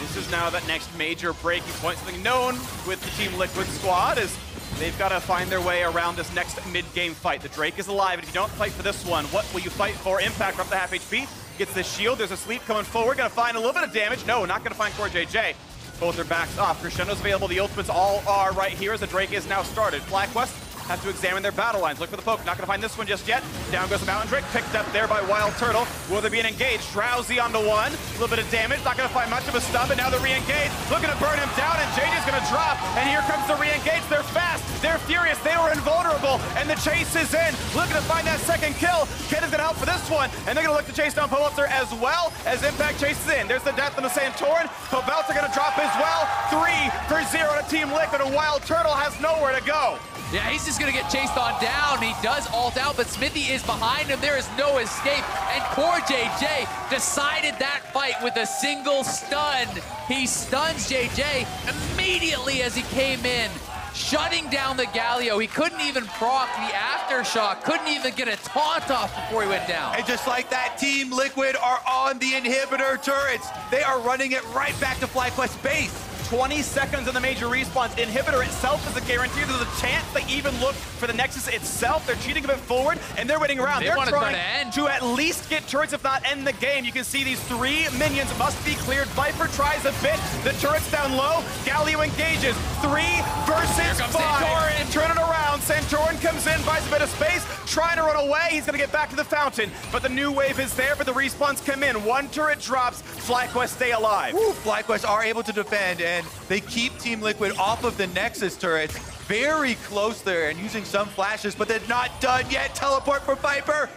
This is now that next major breaking point, something known with the Team Liquid squad, is they've got to find their way around this next mid-game fight. The Drake is alive, and if you don't fight for this one, what will you fight for? Impact up the half H P, gets the shield, there's a sleep coming forward, going to find a little bit of damage. No, not going to find CoreJJ. Both their backs off. Crescendo's available, the ultimates all are right here as the Drake is now started. FlyQuest have to examine their battle lines. Look for the poke. Not going to find this one just yet. Down goes the Mountain Drake. Picked up there by Wild Turtle. Will there be an engage? Drowsy onto one. A little bit of damage. Not going to find much of a stun, but now they're re-engaged. Looking to burn him down, and J J's going to drop. And here comes the re-engage. They're fast. They're furious. They were invulnerable, and the chase is in. Looking to find that second kill. Ken is going to help for this one, and they're going to look to chase down Pobelter as well as Impact chases in. There's the death of the Santorin. Pobelter going to drop as well. Three for zero to Team Liquid, and Wild Turtle has nowhere to go. Yeah, he's just going to get chased on down. He does ult out, but Xmithie is behind him. There is no escape, and CoreJJ decided that fight with a single stun. He stuns J J immediately as he came in, shutting down the Galio. He couldn't even proc the aftershock, couldn't even get a taunt off before he went down. And just like that, Team Liquid are on the inhibitor turrets. They are running it right back to FlyQuest base. twenty seconds in the major respawns. Inhibitor itself is a guarantee. There's a chance they even look for the Nexus itself. They're cheating a bit forward, and they're waiting around. They they're trying to, end. to at least get turrets, if not end the game. You can see these three minions must be cleared. Viper tries a bit. The turret's down low. Galio engages. Three versus five. Santorin. Turn it around. Santorin comes in, buys a bit of space, trying to run away. He's going to get back to the fountain, but the new wave is there, but the respawns come in. One turret drops. FlyQuest stay alive. Woo, FlyQuest are able to defend, and they keep Team Liquid off of the Nexus turrets. Very close there and using some flashes, but they're not done yet. Teleport for Viper.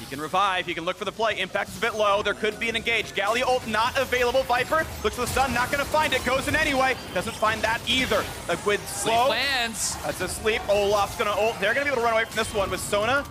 He can revive, he can look for the play. Impact's a bit low, there could be an engage. Galio ult not available. Viper looks for the stun, not gonna find it. Goes in anyway, doesn't find that either. Liquid slow. Lands. That's a sleep. Olaf's gonna ult. They're gonna be able to run away from this one with Sona.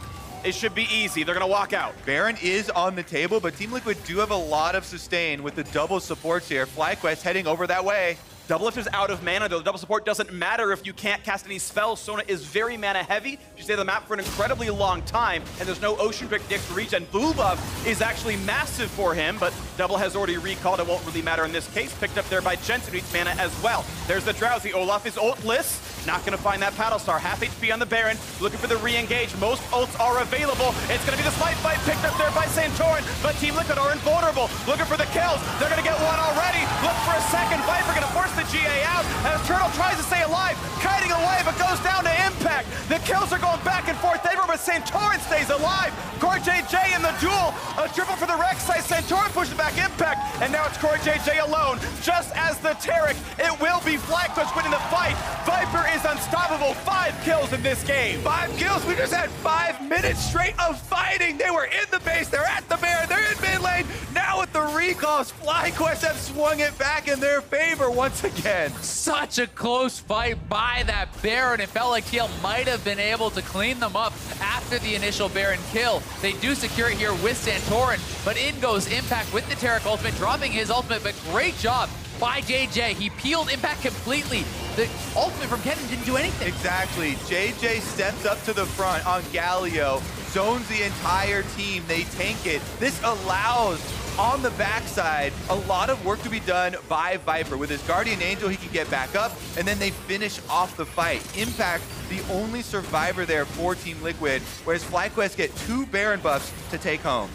It should be easy. They're going to walk out. Baron is on the table, but Team Liquid do have a lot of sustain with the double supports here. FlyQuest heading over that way. Doublelift is out of mana, though. The double support doesn't matter if you can't cast any spells. Sona is very mana heavy. She stayed on the map for an incredibly long time, and there's no Ocean Drake to reach, and blue buff is actually massive for him, but Double has already recalled. It won't really matter in this case. Picked up there by Jensen, who needs mana as well. There's the Drowsy. Olaf is ultless. Not going to find that paddle star. Half H P on the Baron, looking for the re-engage. Most ults are available. It's going to be the slight fight picked up there by Santorin, but Team Liquid are invulnerable. Looking for the kills. They're going to get one already. Look for a second. Viper going to force the G A out as Turtle tries to stay alive, kiting away, but goes down to Impact. The kills are going back and forth everywhere, but Santorin stays alive. CoreJJ in the duel, a triple for the Rek'Sai. Santorin pushes back Impact, and now it's CoreJJ alone. Just as the Taric, it will be FlyQuest winning the fight. Viper is unstoppable. Five kills in this game. Five kills. We just had five minutes straight of fighting. They were in the base. They're at the Baron. They're in mid lane. Now with the recalls, FlyQuest have swung it back in their favor once again. Such a close fight by that Baron. It felt like T L might have been able to clean them up after the initial Baron kill. They do secure it here with Santorin, but in goes Impact with the Taric ultimate, dropping his ultimate, but great job by J J. He peeled Impact completely. The ultimate from Kennen didn't do anything. Exactly. J J steps up to the front on Galio, zones the entire team. They tank it. This allows, on the backside, a lot of work to be done by Viper. With his Guardian Angel, he can get back up, and then they finish off the fight. Impact, the only survivor there for Team Liquid, whereas FlyQuest get two Baron buffs to take home.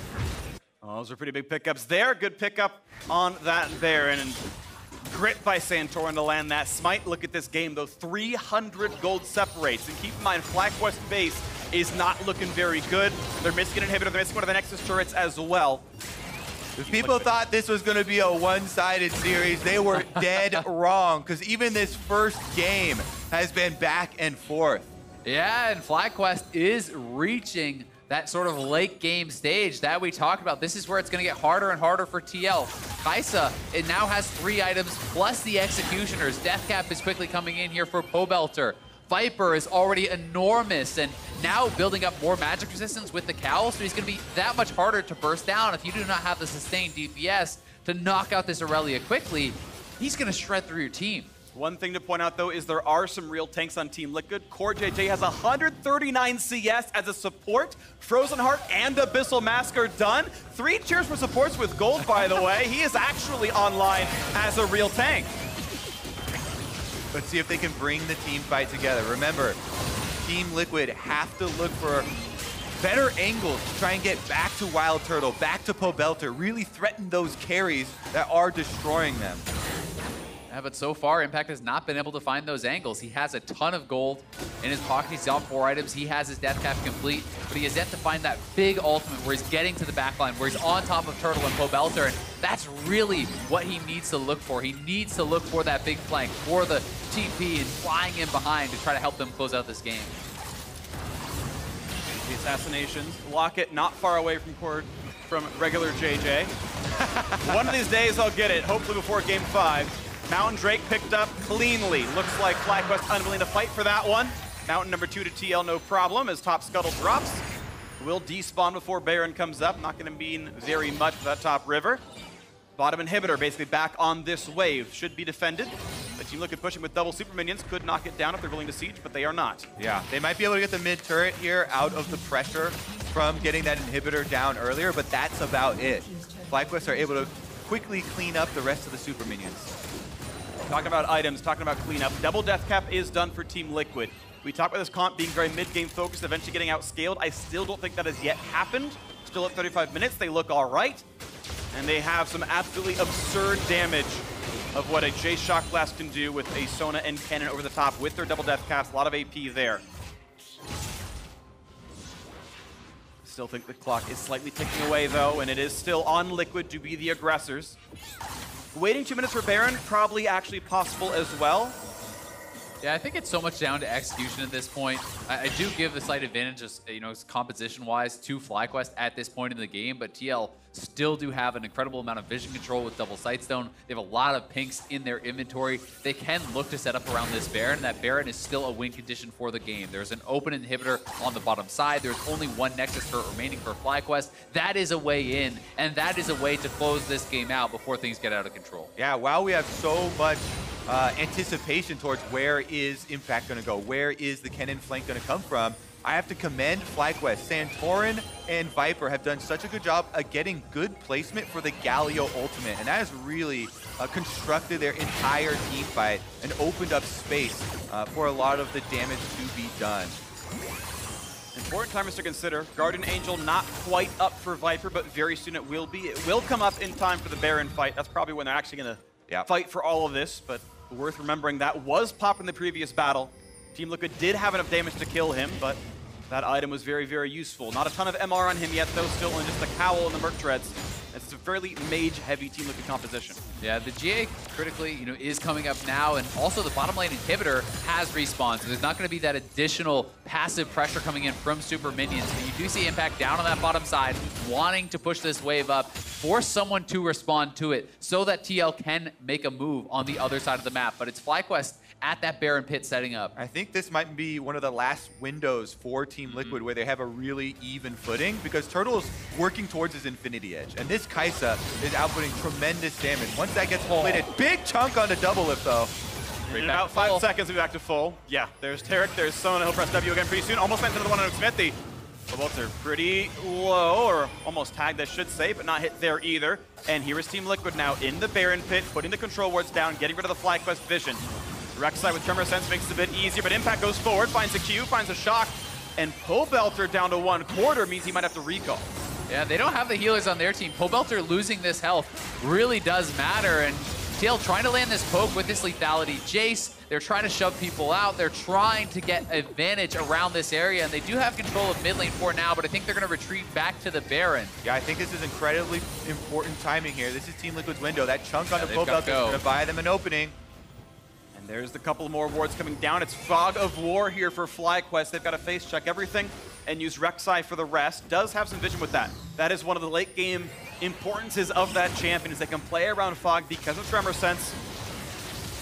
Oh, those are pretty big pickups there. Good pickup on that Baron. And grit by Santorin to land that smite. Look at this game, though. three hundred gold separates. And keep in mind, FlyQuest base is not looking very good. They're missing an inhibitor. They're missing one of the Nexus turrets as well. If people thought this was going to be a one-sided series, they were dead wrong, because even this first game has been back and forth. Yeah, and FlyQuest is reaching that sort of late game stage that we talked about. This is where it's going to get harder and harder for T L. Kai'Sa, it now has three items plus the Executioners. Deathcap is quickly coming in here for Pobelter. Viper is already enormous and now building up more magic resistance with the cowl, so he's going to be that much harder to burst down if you do not have the sustained D P S to knock out this Aurelia quickly. He's going to shred through your team. One thing to point out, though, is there are some real tanks on Team Liquid. CoreJJ has one hundred thirty-nine C S as a support. Frozen Heart and Abyssal Mask are done. Three cheers for supports with gold, by the way. He is actually online as a real tank. Let's see if they can bring the team fight together. Remember, Team Liquid have to look for better angles to try and get back to Wild Turtle, back to Pobelter, really threaten those carries that are destroying them. Yeah, but so far, Impact has not been able to find those angles. He has a ton of gold in his pocket. He's down four items. He has his death cap complete, but he has yet to find that big ultimate where he's getting to the backline, where he's on top of Turtle and Pobelter, and that's really what he needs to look for. He needs to look for that big flank, for the T P, and flying in behind to try to help them close out this game. The assassinations. Locket not far away from Cord, from regular J J. One of these days, I'll get it, hopefully before game five. Mountain Drake picked up cleanly. Looks like FlyQuest unwilling to fight for that one. Mountain number two to T L, no problem, as top scuttle drops. Will despawn before Baron comes up. Not going to mean very much for that top river. Bottom inhibitor basically back on this wave. Should be defended. The Team Liquid pushing with double super minions. Could knock it down if they're willing to siege, but they are not. Yeah, they might be able to get the mid turret here out of the pressure from getting that inhibitor down earlier, but that's about it. FlyQuest are able to quickly clean up the rest of the super minions. Talking about items, talking about cleanup. Double death cap is done for Team Liquid. We talked about this comp being very mid-game focused, eventually getting outscaled. I still don't think that has yet happened. Still at thirty-five minutes, they look all right. And they have some absolutely absurd damage of what a Jace Shock Blast can do with a Sona and Kennen over the top with their double death caps. A lot of A P there. Still think the clock is slightly ticking away, though, and it is still on Liquid to be the aggressors. Waiting two minutes for Baron, probably actually possible as well. Yeah, I think it's so much down to execution at this point. I, I do give the slight advantage, of, you know, composition-wise to FlyQuest at this point in the game, but T L still do have an incredible amount of vision control with double Sightstone. They have a lot of pinks in their inventory. They can look to set up around this Baron, and that Baron is still a win condition for the game. There's an open inhibitor on the bottom side. There's only one Nexus turret remaining for FlyQuest. That is a way in, and that is a way to close this game out before things get out of control. Yeah, while we have so much uh, anticipation towards where is Impact going to go, where is the Kennen flank going to come from, I have to commend FlyQuest. Santorin and Viper have done such a good job of getting good placement for the Galio ultimate, and that has really uh, constructed their entire team fight and opened up space uh, for a lot of the damage to be done. Important timers to consider. Guardian Angel not quite up for Viper, but very soon it will be. It will come up in time for the Baron fight. That's probably when they're actually going to yeah. fight for all of this, but worth remembering that was popped in the previous battle. Team Liquid did have enough damage to kill him, but that item was very, very useful. Not a ton of M R on him yet, though, still in just the cowl and the merc dreads. It's a fairly mage-heavy Team Liquid composition. Yeah, the G A critically, you know, is coming up now, and also the bottom lane inhibitor has respawned, so there's not going to be that additional passive pressure coming in from super minions. But you do see Impact down on that bottom side, wanting to push this wave up, force someone to respond to it, so that T L can make a move on the other side of the map. But it's FlyQuest at that Baron pit setting up. I think this might be one of the last windows for Team Liquid where they have a really even footing, because Turtle's working towards his infinity edge, and this Kai'Sa is outputting tremendous damage. Once that gets completed, oh. big chunk on the double lift though. In about five full. seconds, we're back to full. Yeah, there's Taric, there's Sona, he'll press W again pretty soon. Almost went another one on Xmithie. The bolts are pretty low, or almost tagged, I should say, but not hit there either. And here is Team Liquid now in the Baron pit, putting the control wards down, getting rid of the FlyQuest vision. Rek'Sai with Tremor Sense makes it a bit easier, but Impact goes forward, finds a Q, finds a shock, and Pobelter down to one quarter means he might have to recall. Yeah, they don't have the healers on their team. Pobelter losing this health really does matter, and tail, trying to land this poke with this lethality. Jace, they're trying to shove people out. They're trying to get advantage around this area, and they do have control of mid lane for now, but I think they're going to retreat back to the Baron. Yeah, I think this is incredibly important timing here. This is Team Liquid's window. That chunk on yeah, the Pobelter is going to buy them an opening. And there's a couple more wards coming down. It's Fog of War here for FlyQuest. They've got to face check everything and use Rek'Sai for the rest. Does have some vision with that. That is one of the late game importances of that champion, is they can play around Fog because of Tremor Sense,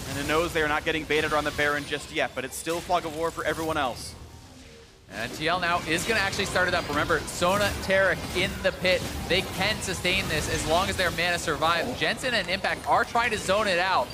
and it knows they are not getting baited on the Baron just yet, but it's still Fog of War for everyone else. And T L now is going to actually start it up. Remember, Sona, Taric in the pit. They can sustain this as long as their mana survives. Jensen and Impact are trying to zone it out.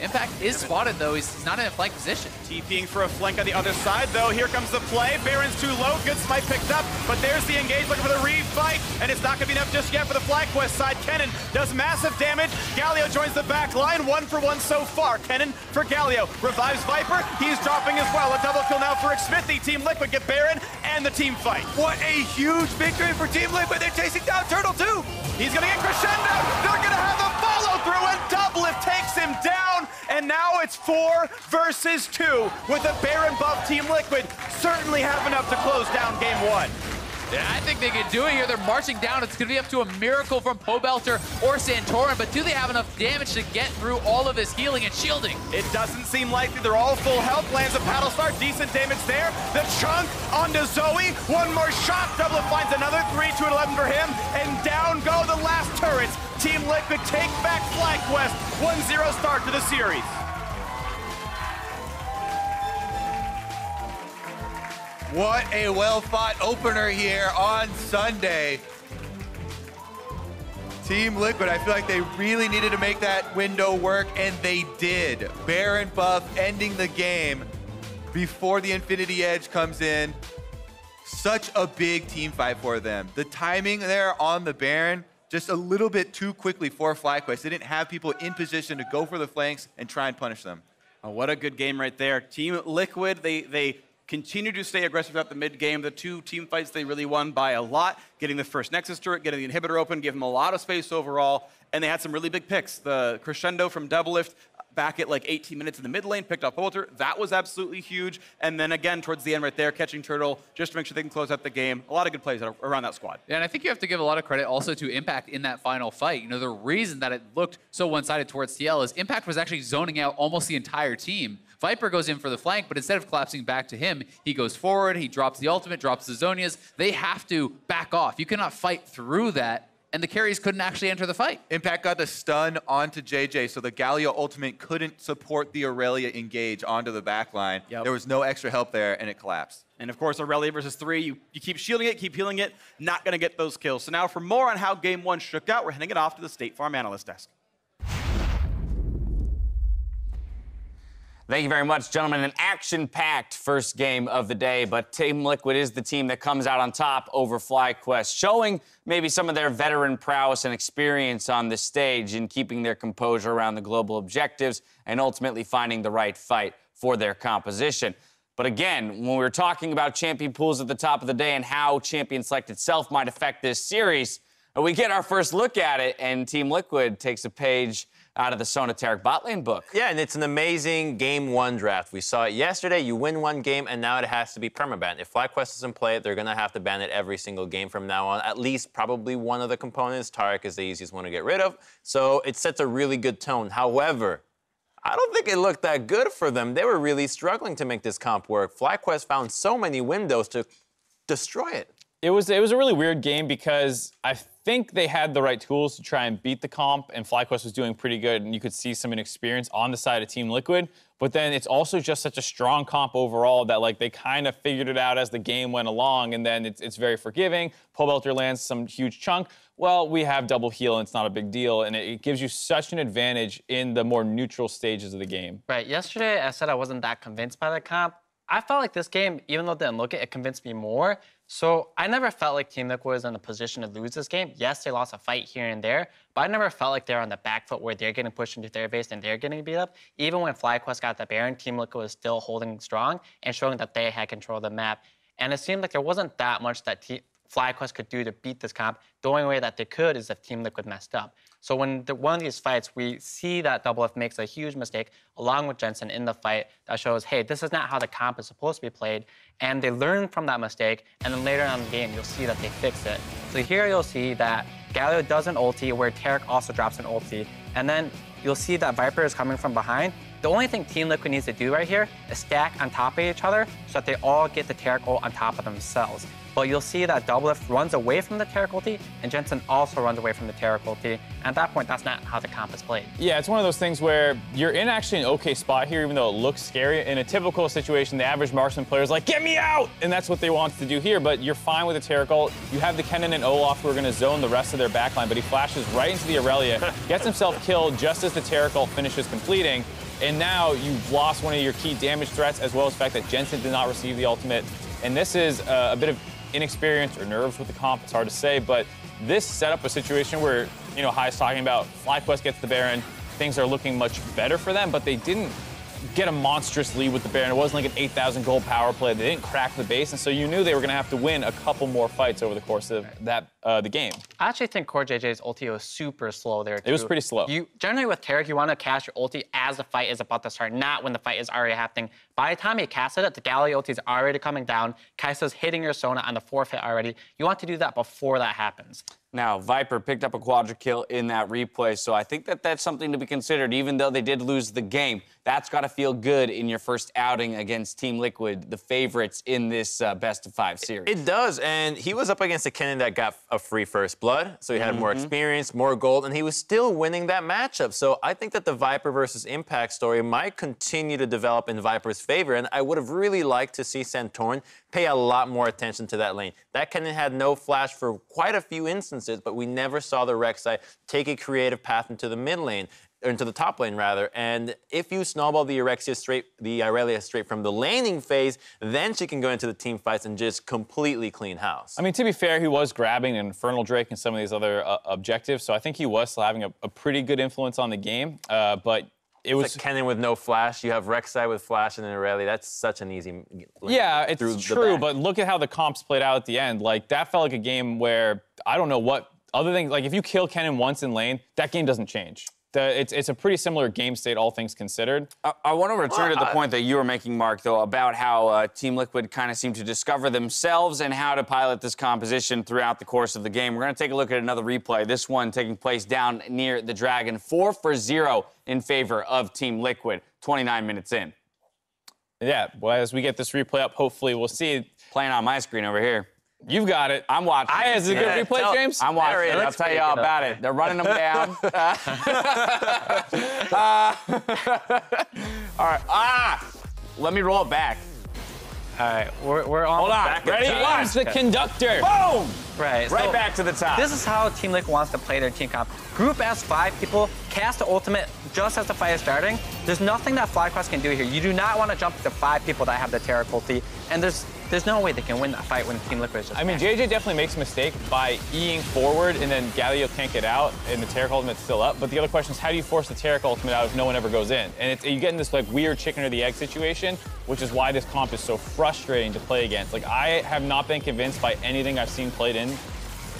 Impact is spotted, though. He's not in a flank position. TPing for a flank on the other side, though. Here comes the play. Baron's too low. Good smite picked up, but there's the engage looking for the refight, and it's not going to be enough just yet for the FlyQuest side. Kennen does massive damage. Galio joins the back line. One for one so far. Kennen for Galio. Revives Viper. He's dropping as well. A double kill now for Xmithie. Team Liquid get Baron and the team fight. What a huge victory for Team Liquid. They're chasing down Turtle, too. He's going to get crescendo. They're going to have the follow through, and Doublelift takes him down. And now it's four versus two with a Baron buff. Team Liquid certainly have enough to close down game one. Yeah, I think they can do it here. They're marching down. It's going to be up to a miracle from Pobelter or Santorin, but do they have enough damage to get through all of this healing and shielding? It doesn't seem likely. They're all full health. Lands a paddle star. Decent damage there. The chunk onto Zoe. One more shot. Double finds another. Three, two, and eleven for him. And down go the last turrets. Team Liquid take back FlyQuest. one zero start to the series. What a well-fought opener here on Sunday. Team Liquid, I feel like they really needed to make that window work, and they did. Baron buff ending the game before the Infinity Edge comes in. Such a big team fight for them. The timing there on the Baron, just a little bit too quickly for FlyQuest. They didn't have people in position to go for the flanks and try and punish them. Oh, what a good game right there. Team Liquid, they... they continue to stay aggressive throughout the mid-game. The two team fights they really won by a lot, getting the first Nexus turret, getting the inhibitor open, gave them a lot of space overall, and they had some really big picks. The crescendo from Doublelift back at like eighteen minutes in the mid lane, picked off Pobelter. That was absolutely huge. And then again, towards the end right there, catching Turtle, just to make sure they can close out the game. A lot of good plays around that squad. Yeah, and I think you have to give a lot of credit also to Impact in that final fight. You know, the reason that it looked so one-sided towards T L is Impact was actually zoning out almost the entire team. Viper goes in for the flank, but instead of collapsing back to him, he goes forward, he drops the ultimate, drops the Zonias. They have to back off. You cannot fight through that, and the carries couldn't actually enter the fight. Impact got the stun onto J J, so the Galio ultimate couldn't support the Aurelia engage onto the back line. Yep. There was no extra help there, and it collapsed. And of course, Aurelia versus three, you, you keep shielding it, keep healing it, not gonna get those kills. So now for more on how game one shook out, we're handing it off to the State Farm Analyst Desk. Thank you very much, gentlemen. An action-packed first game of the day, but Team Liquid is the team that comes out on top over FlyQuest, showing maybe some of their veteran prowess and experience on this stage in keeping their composure around the global objectives and ultimately finding the right fight for their composition. But again, when we were talking about champion pools at the top of the day and how champion select itself might affect this series, we get our first look at it, and Team Liquid takes a page out of the Sona Taric bot lane book. Yeah, and it's an amazing game one draft. We saw it yesterday. You win one game, and now it has to be permaban. If FlyQuest doesn't play it, they're going to have to ban it every single game from now on. At least probably one of the components. Taric is the easiest one to get rid of. So it sets a really good tone. However, I don't think it looked that good for them. They were really struggling to make this comp work. FlyQuest found so many windows to destroy it. It was, it was a really weird game because I think they had the right tools to try and beat the comp, and FlyQuest was doing pretty good, and you could see some inexperience on the side of Team Liquid. But then it's also just such a strong comp overall that like they kind of figured it out as the game went along, and then it's, it's very forgiving. Pobelter lands some huge chunk. Well, we have double heal, and it's not a big deal, and it, it gives you such an advantage in the more neutral stages of the game. Right. Yesterday, I said I wasn't that convinced by the comp. I felt like this game, even though it didn't look it, it convinced me more. So I never felt like Team Liquid was in a position to lose this game. Yes, they lost a fight here and there, but I never felt like they're on the back foot where they're getting pushed into their base and they're getting beat up. Even when FlyQuest got the Baron, Team Liquid was still holding strong and showing that they had control of the map. And it seemed like there wasn't that much that Team FlyQuest could do to beat this comp. The only way that they could is if Team Liquid messed up. So when the, one of these fights, we see that Doublelift makes a huge mistake along with Jensen in the fight that shows, hey, this is not how the comp is supposed to be played. And they learn from that mistake, and then later on in the game, you'll see that they fix it. So here you'll see that Galio does an ulti, where Taric also drops an ulti. And then you'll see that Viper is coming from behind. The only thing Team Liquid needs to do right here is stack on top of each other so that they all get the Taric ult on top of themselves. But you'll see that Doublelift runs away from the Taric ulti, and Jensen also runs away from the Taric ulti. At that point, that's not how the comp is played. Yeah, it's one of those things where you're in actually an okay spot here, even though it looks scary. In a typical situation, the average marksman player is like, get me out! And that's what they want to do here, but you're fine with the Taric ult. You have the Kennen and Olaf who are going to zone the rest of their backline, but he flashes right into the Aurelia, gets himself killed just as the Taric ult finishes completing. And now you've lost one of your key damage threats, as well as the fact that Jensen did not receive the ultimate. And this is uh, a bit of inexperience or nerves with the comp, it's hard to say, but this set up a situation where, you know, Hai's talking about FlyQuest gets the Baron, things are looking much better for them, but they didn't get a monstrous lead with the Baron. It wasn't like an eight thousand gold power play. They didn't crack the base, and so you knew they were going to have to win a couple more fights over the course of that uh, the game. I actually think CoreJJ's ulti was super slow there, too. It was pretty slow. You, generally, with Taric, you want to cast your ulti as the fight is about to start, not when the fight is already happening. By the time he casted it, the Galio ulti is already coming down. Kai'Sa's hitting your Sona on the fourth hit already. You want to do that before that happens. Now, Viper picked up a quadra kill in that replay, so I think that that's something to be considered, even though they did lose the game. That's got to feel good in your first outing against Team Liquid, the favorites in this uh, best-of-five series. It, it does, and he was up against a Kennen that got a free first blood, so he had mm-hmm. more experience, more gold, and he was still winning that matchup. So I think that the Viper versus Impact story might continue to develop in Viper's favor, and I would have really liked to see Santorin pay a lot more attention to that lane. That Kennen had no flash for quite a few instances, but we never saw the Rek'Sai take a creative path into the mid lane, or into the top lane, rather. And if you snowball the Aurelia straight, the Aurelia straight from the laning phase, then she can go into the team fights and just completely clean house. I mean, to be fair, he was grabbing an Infernal Drake and some of these other uh, objectives, so I think he was still having a, a pretty good influence on the game, uh, but... It was like Kennen with no flash. You have Rek'Sai with flash and then Aurelia. That's such an easy... Yeah, it's true, but look at how the comps played out at the end. Like, that felt like a game where, I don't know what... Other things, like, if you kill Kennen once in lane, that game doesn't change. The, it's, it's a pretty similar game state, all things considered. I, I want to return uh, to the point that you were making, Mark, though, about how uh, Team Liquid kind of seemed to discover themselves and how to pilot this composition throughout the course of the game. We're going to take a look at another replay, this one taking place down near the Dragon. Four for zero in favor of Team Liquid, twenty-nine minutes in. Yeah, well, as we get this replay up, hopefully we'll see. Playing on my screen over here. You've got it. I'm watching. I, is it a good replay, James? I'm watching it. I'll tell you all about it. They're running them down. uh, all right. Ah! Let me roll it back. All right. We're, we're on. Hold on. Back Ready? Watch the conductor. Boom! Right. Right so back to the top. This is how Team Liquid wants to play their team comp. Group as five people. Cast the ultimate just as the fight is starting. There's nothing that FlyQuest can do here. You do not want to jump to five people that have the Taric ulti. And there's... There's no way they can win that fight when Team Liquid is just I mean, J J definitely makes a mistake by E-ing forward and then Galio can't get out and the Taric ultimate's still up. But the other question is, how do you force the Taric ultimate out if no one ever goes in? And it's, you get in this like weird chicken or the egg situation, which is why this comp is so frustrating to play against. Like, I have not been convinced by anything I've seen played in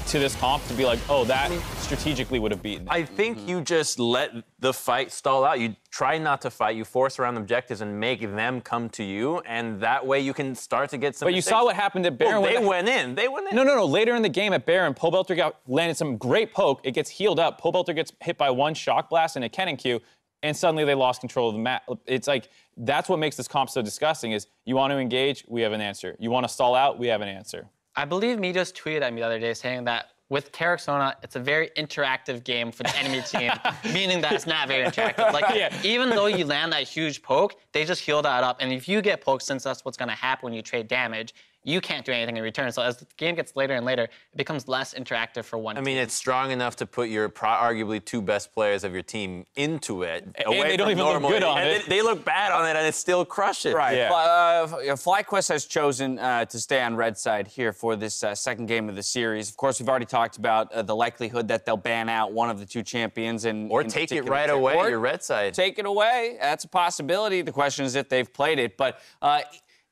to this comp to be like, oh, that strategically would have beaten. I think mm-hmm. you just let the fight stall out. You try not to fight. You force around objectives and make them come to you, and that way you can start to get some But mistakes. You saw what happened at Baron. Oh, they went in. They went in. No, no, no. Later in the game at Baron, Pobelter got landed some great poke. It gets healed up. Pobelter gets hit by one shock blast and a Kennen Q, and suddenly they lost control of the map. It's like, that's what makes this comp so disgusting is you want to engage, we have an answer. You want to stall out, we have an answer. I believe me just tweeted at me the other day saying that with Taric Sona, it's a very interactive game for the enemy team, meaning that it's not very interactive. Like, yeah. even though you land that huge poke, they just heal that up. And if you get poked, since that's what's going to happen when you trade damage, you can't do anything in return. So as the game gets later and later, it becomes less interactive for one I team. mean, it's strong enough to put your pro arguably two best players of your team into it. And away they don't even look good on it. They, they look bad on it, and it still crushes. Right. Yeah. Uh, FlyQuest has chosen uh, to stay on red side here for this uh, second game of the series. Of course, we've already talked about uh, the likelihood that they'll ban out one of the two champions. and Or take it right away, your red side. Take it away. That's a possibility. The question is if they've played it. But... Uh,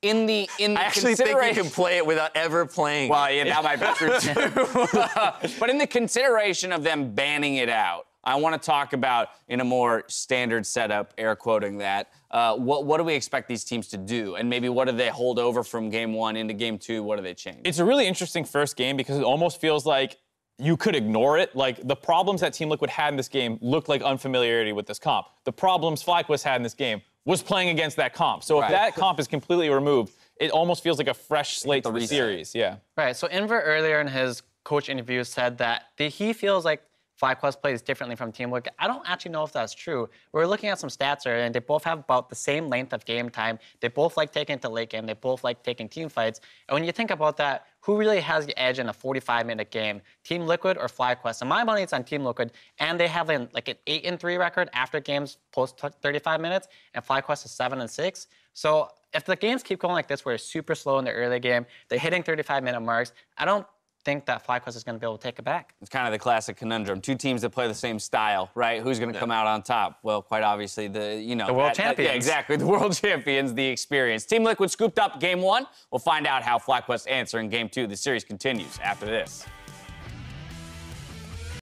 in the in the I actually think you can play it without ever playing. Well, yeah, that might be true too. But in the consideration of them banning it out, I want to talk about, in a more standard setup, air quoting that, uh, what, what do we expect these teams to do? And maybe what do they hold over from game one into game two? What do they change? It's a really interesting first game because it almost feels like you could ignore it. Like, the problems that Team Liquid had in this game looked like unfamiliarity with this comp. The problems FlyQuest had in this game was playing against that comp. So right. if that comp is completely removed, it almost feels like a fresh slate to the series. Yeah. Right, so Inver earlier in his coach interview said that he feels like FlyQuest plays differently from Team Liquid. I don't actually know if that's true. We were looking at some stats earlier, and they both have about the same length of game time. They both like taking it to late game. They both like taking team fights. And when you think about that, who really has the edge in a forty-five minute game, Team Liquid or FlyQuest? And my money is on Team Liquid, and they have an, like an eight and three record after games post thirty-five minutes, and FlyQuest is seven and six. So if the games keep going like this, where it's super slow in the early game, they're hitting thirty-five minute marks, I don't think that FlyQuest is going to be able to take it back. It's kind of the classic conundrum. Two teams that play the same style, right? Who's going to yeah. come out on top? Well, quite obviously, the, you know... The world that, champions. That, yeah, exactly. The world champions, the experience. Team Liquid scooped up game one. We'll find out how FlyQuest answer in game two. The series continues after this.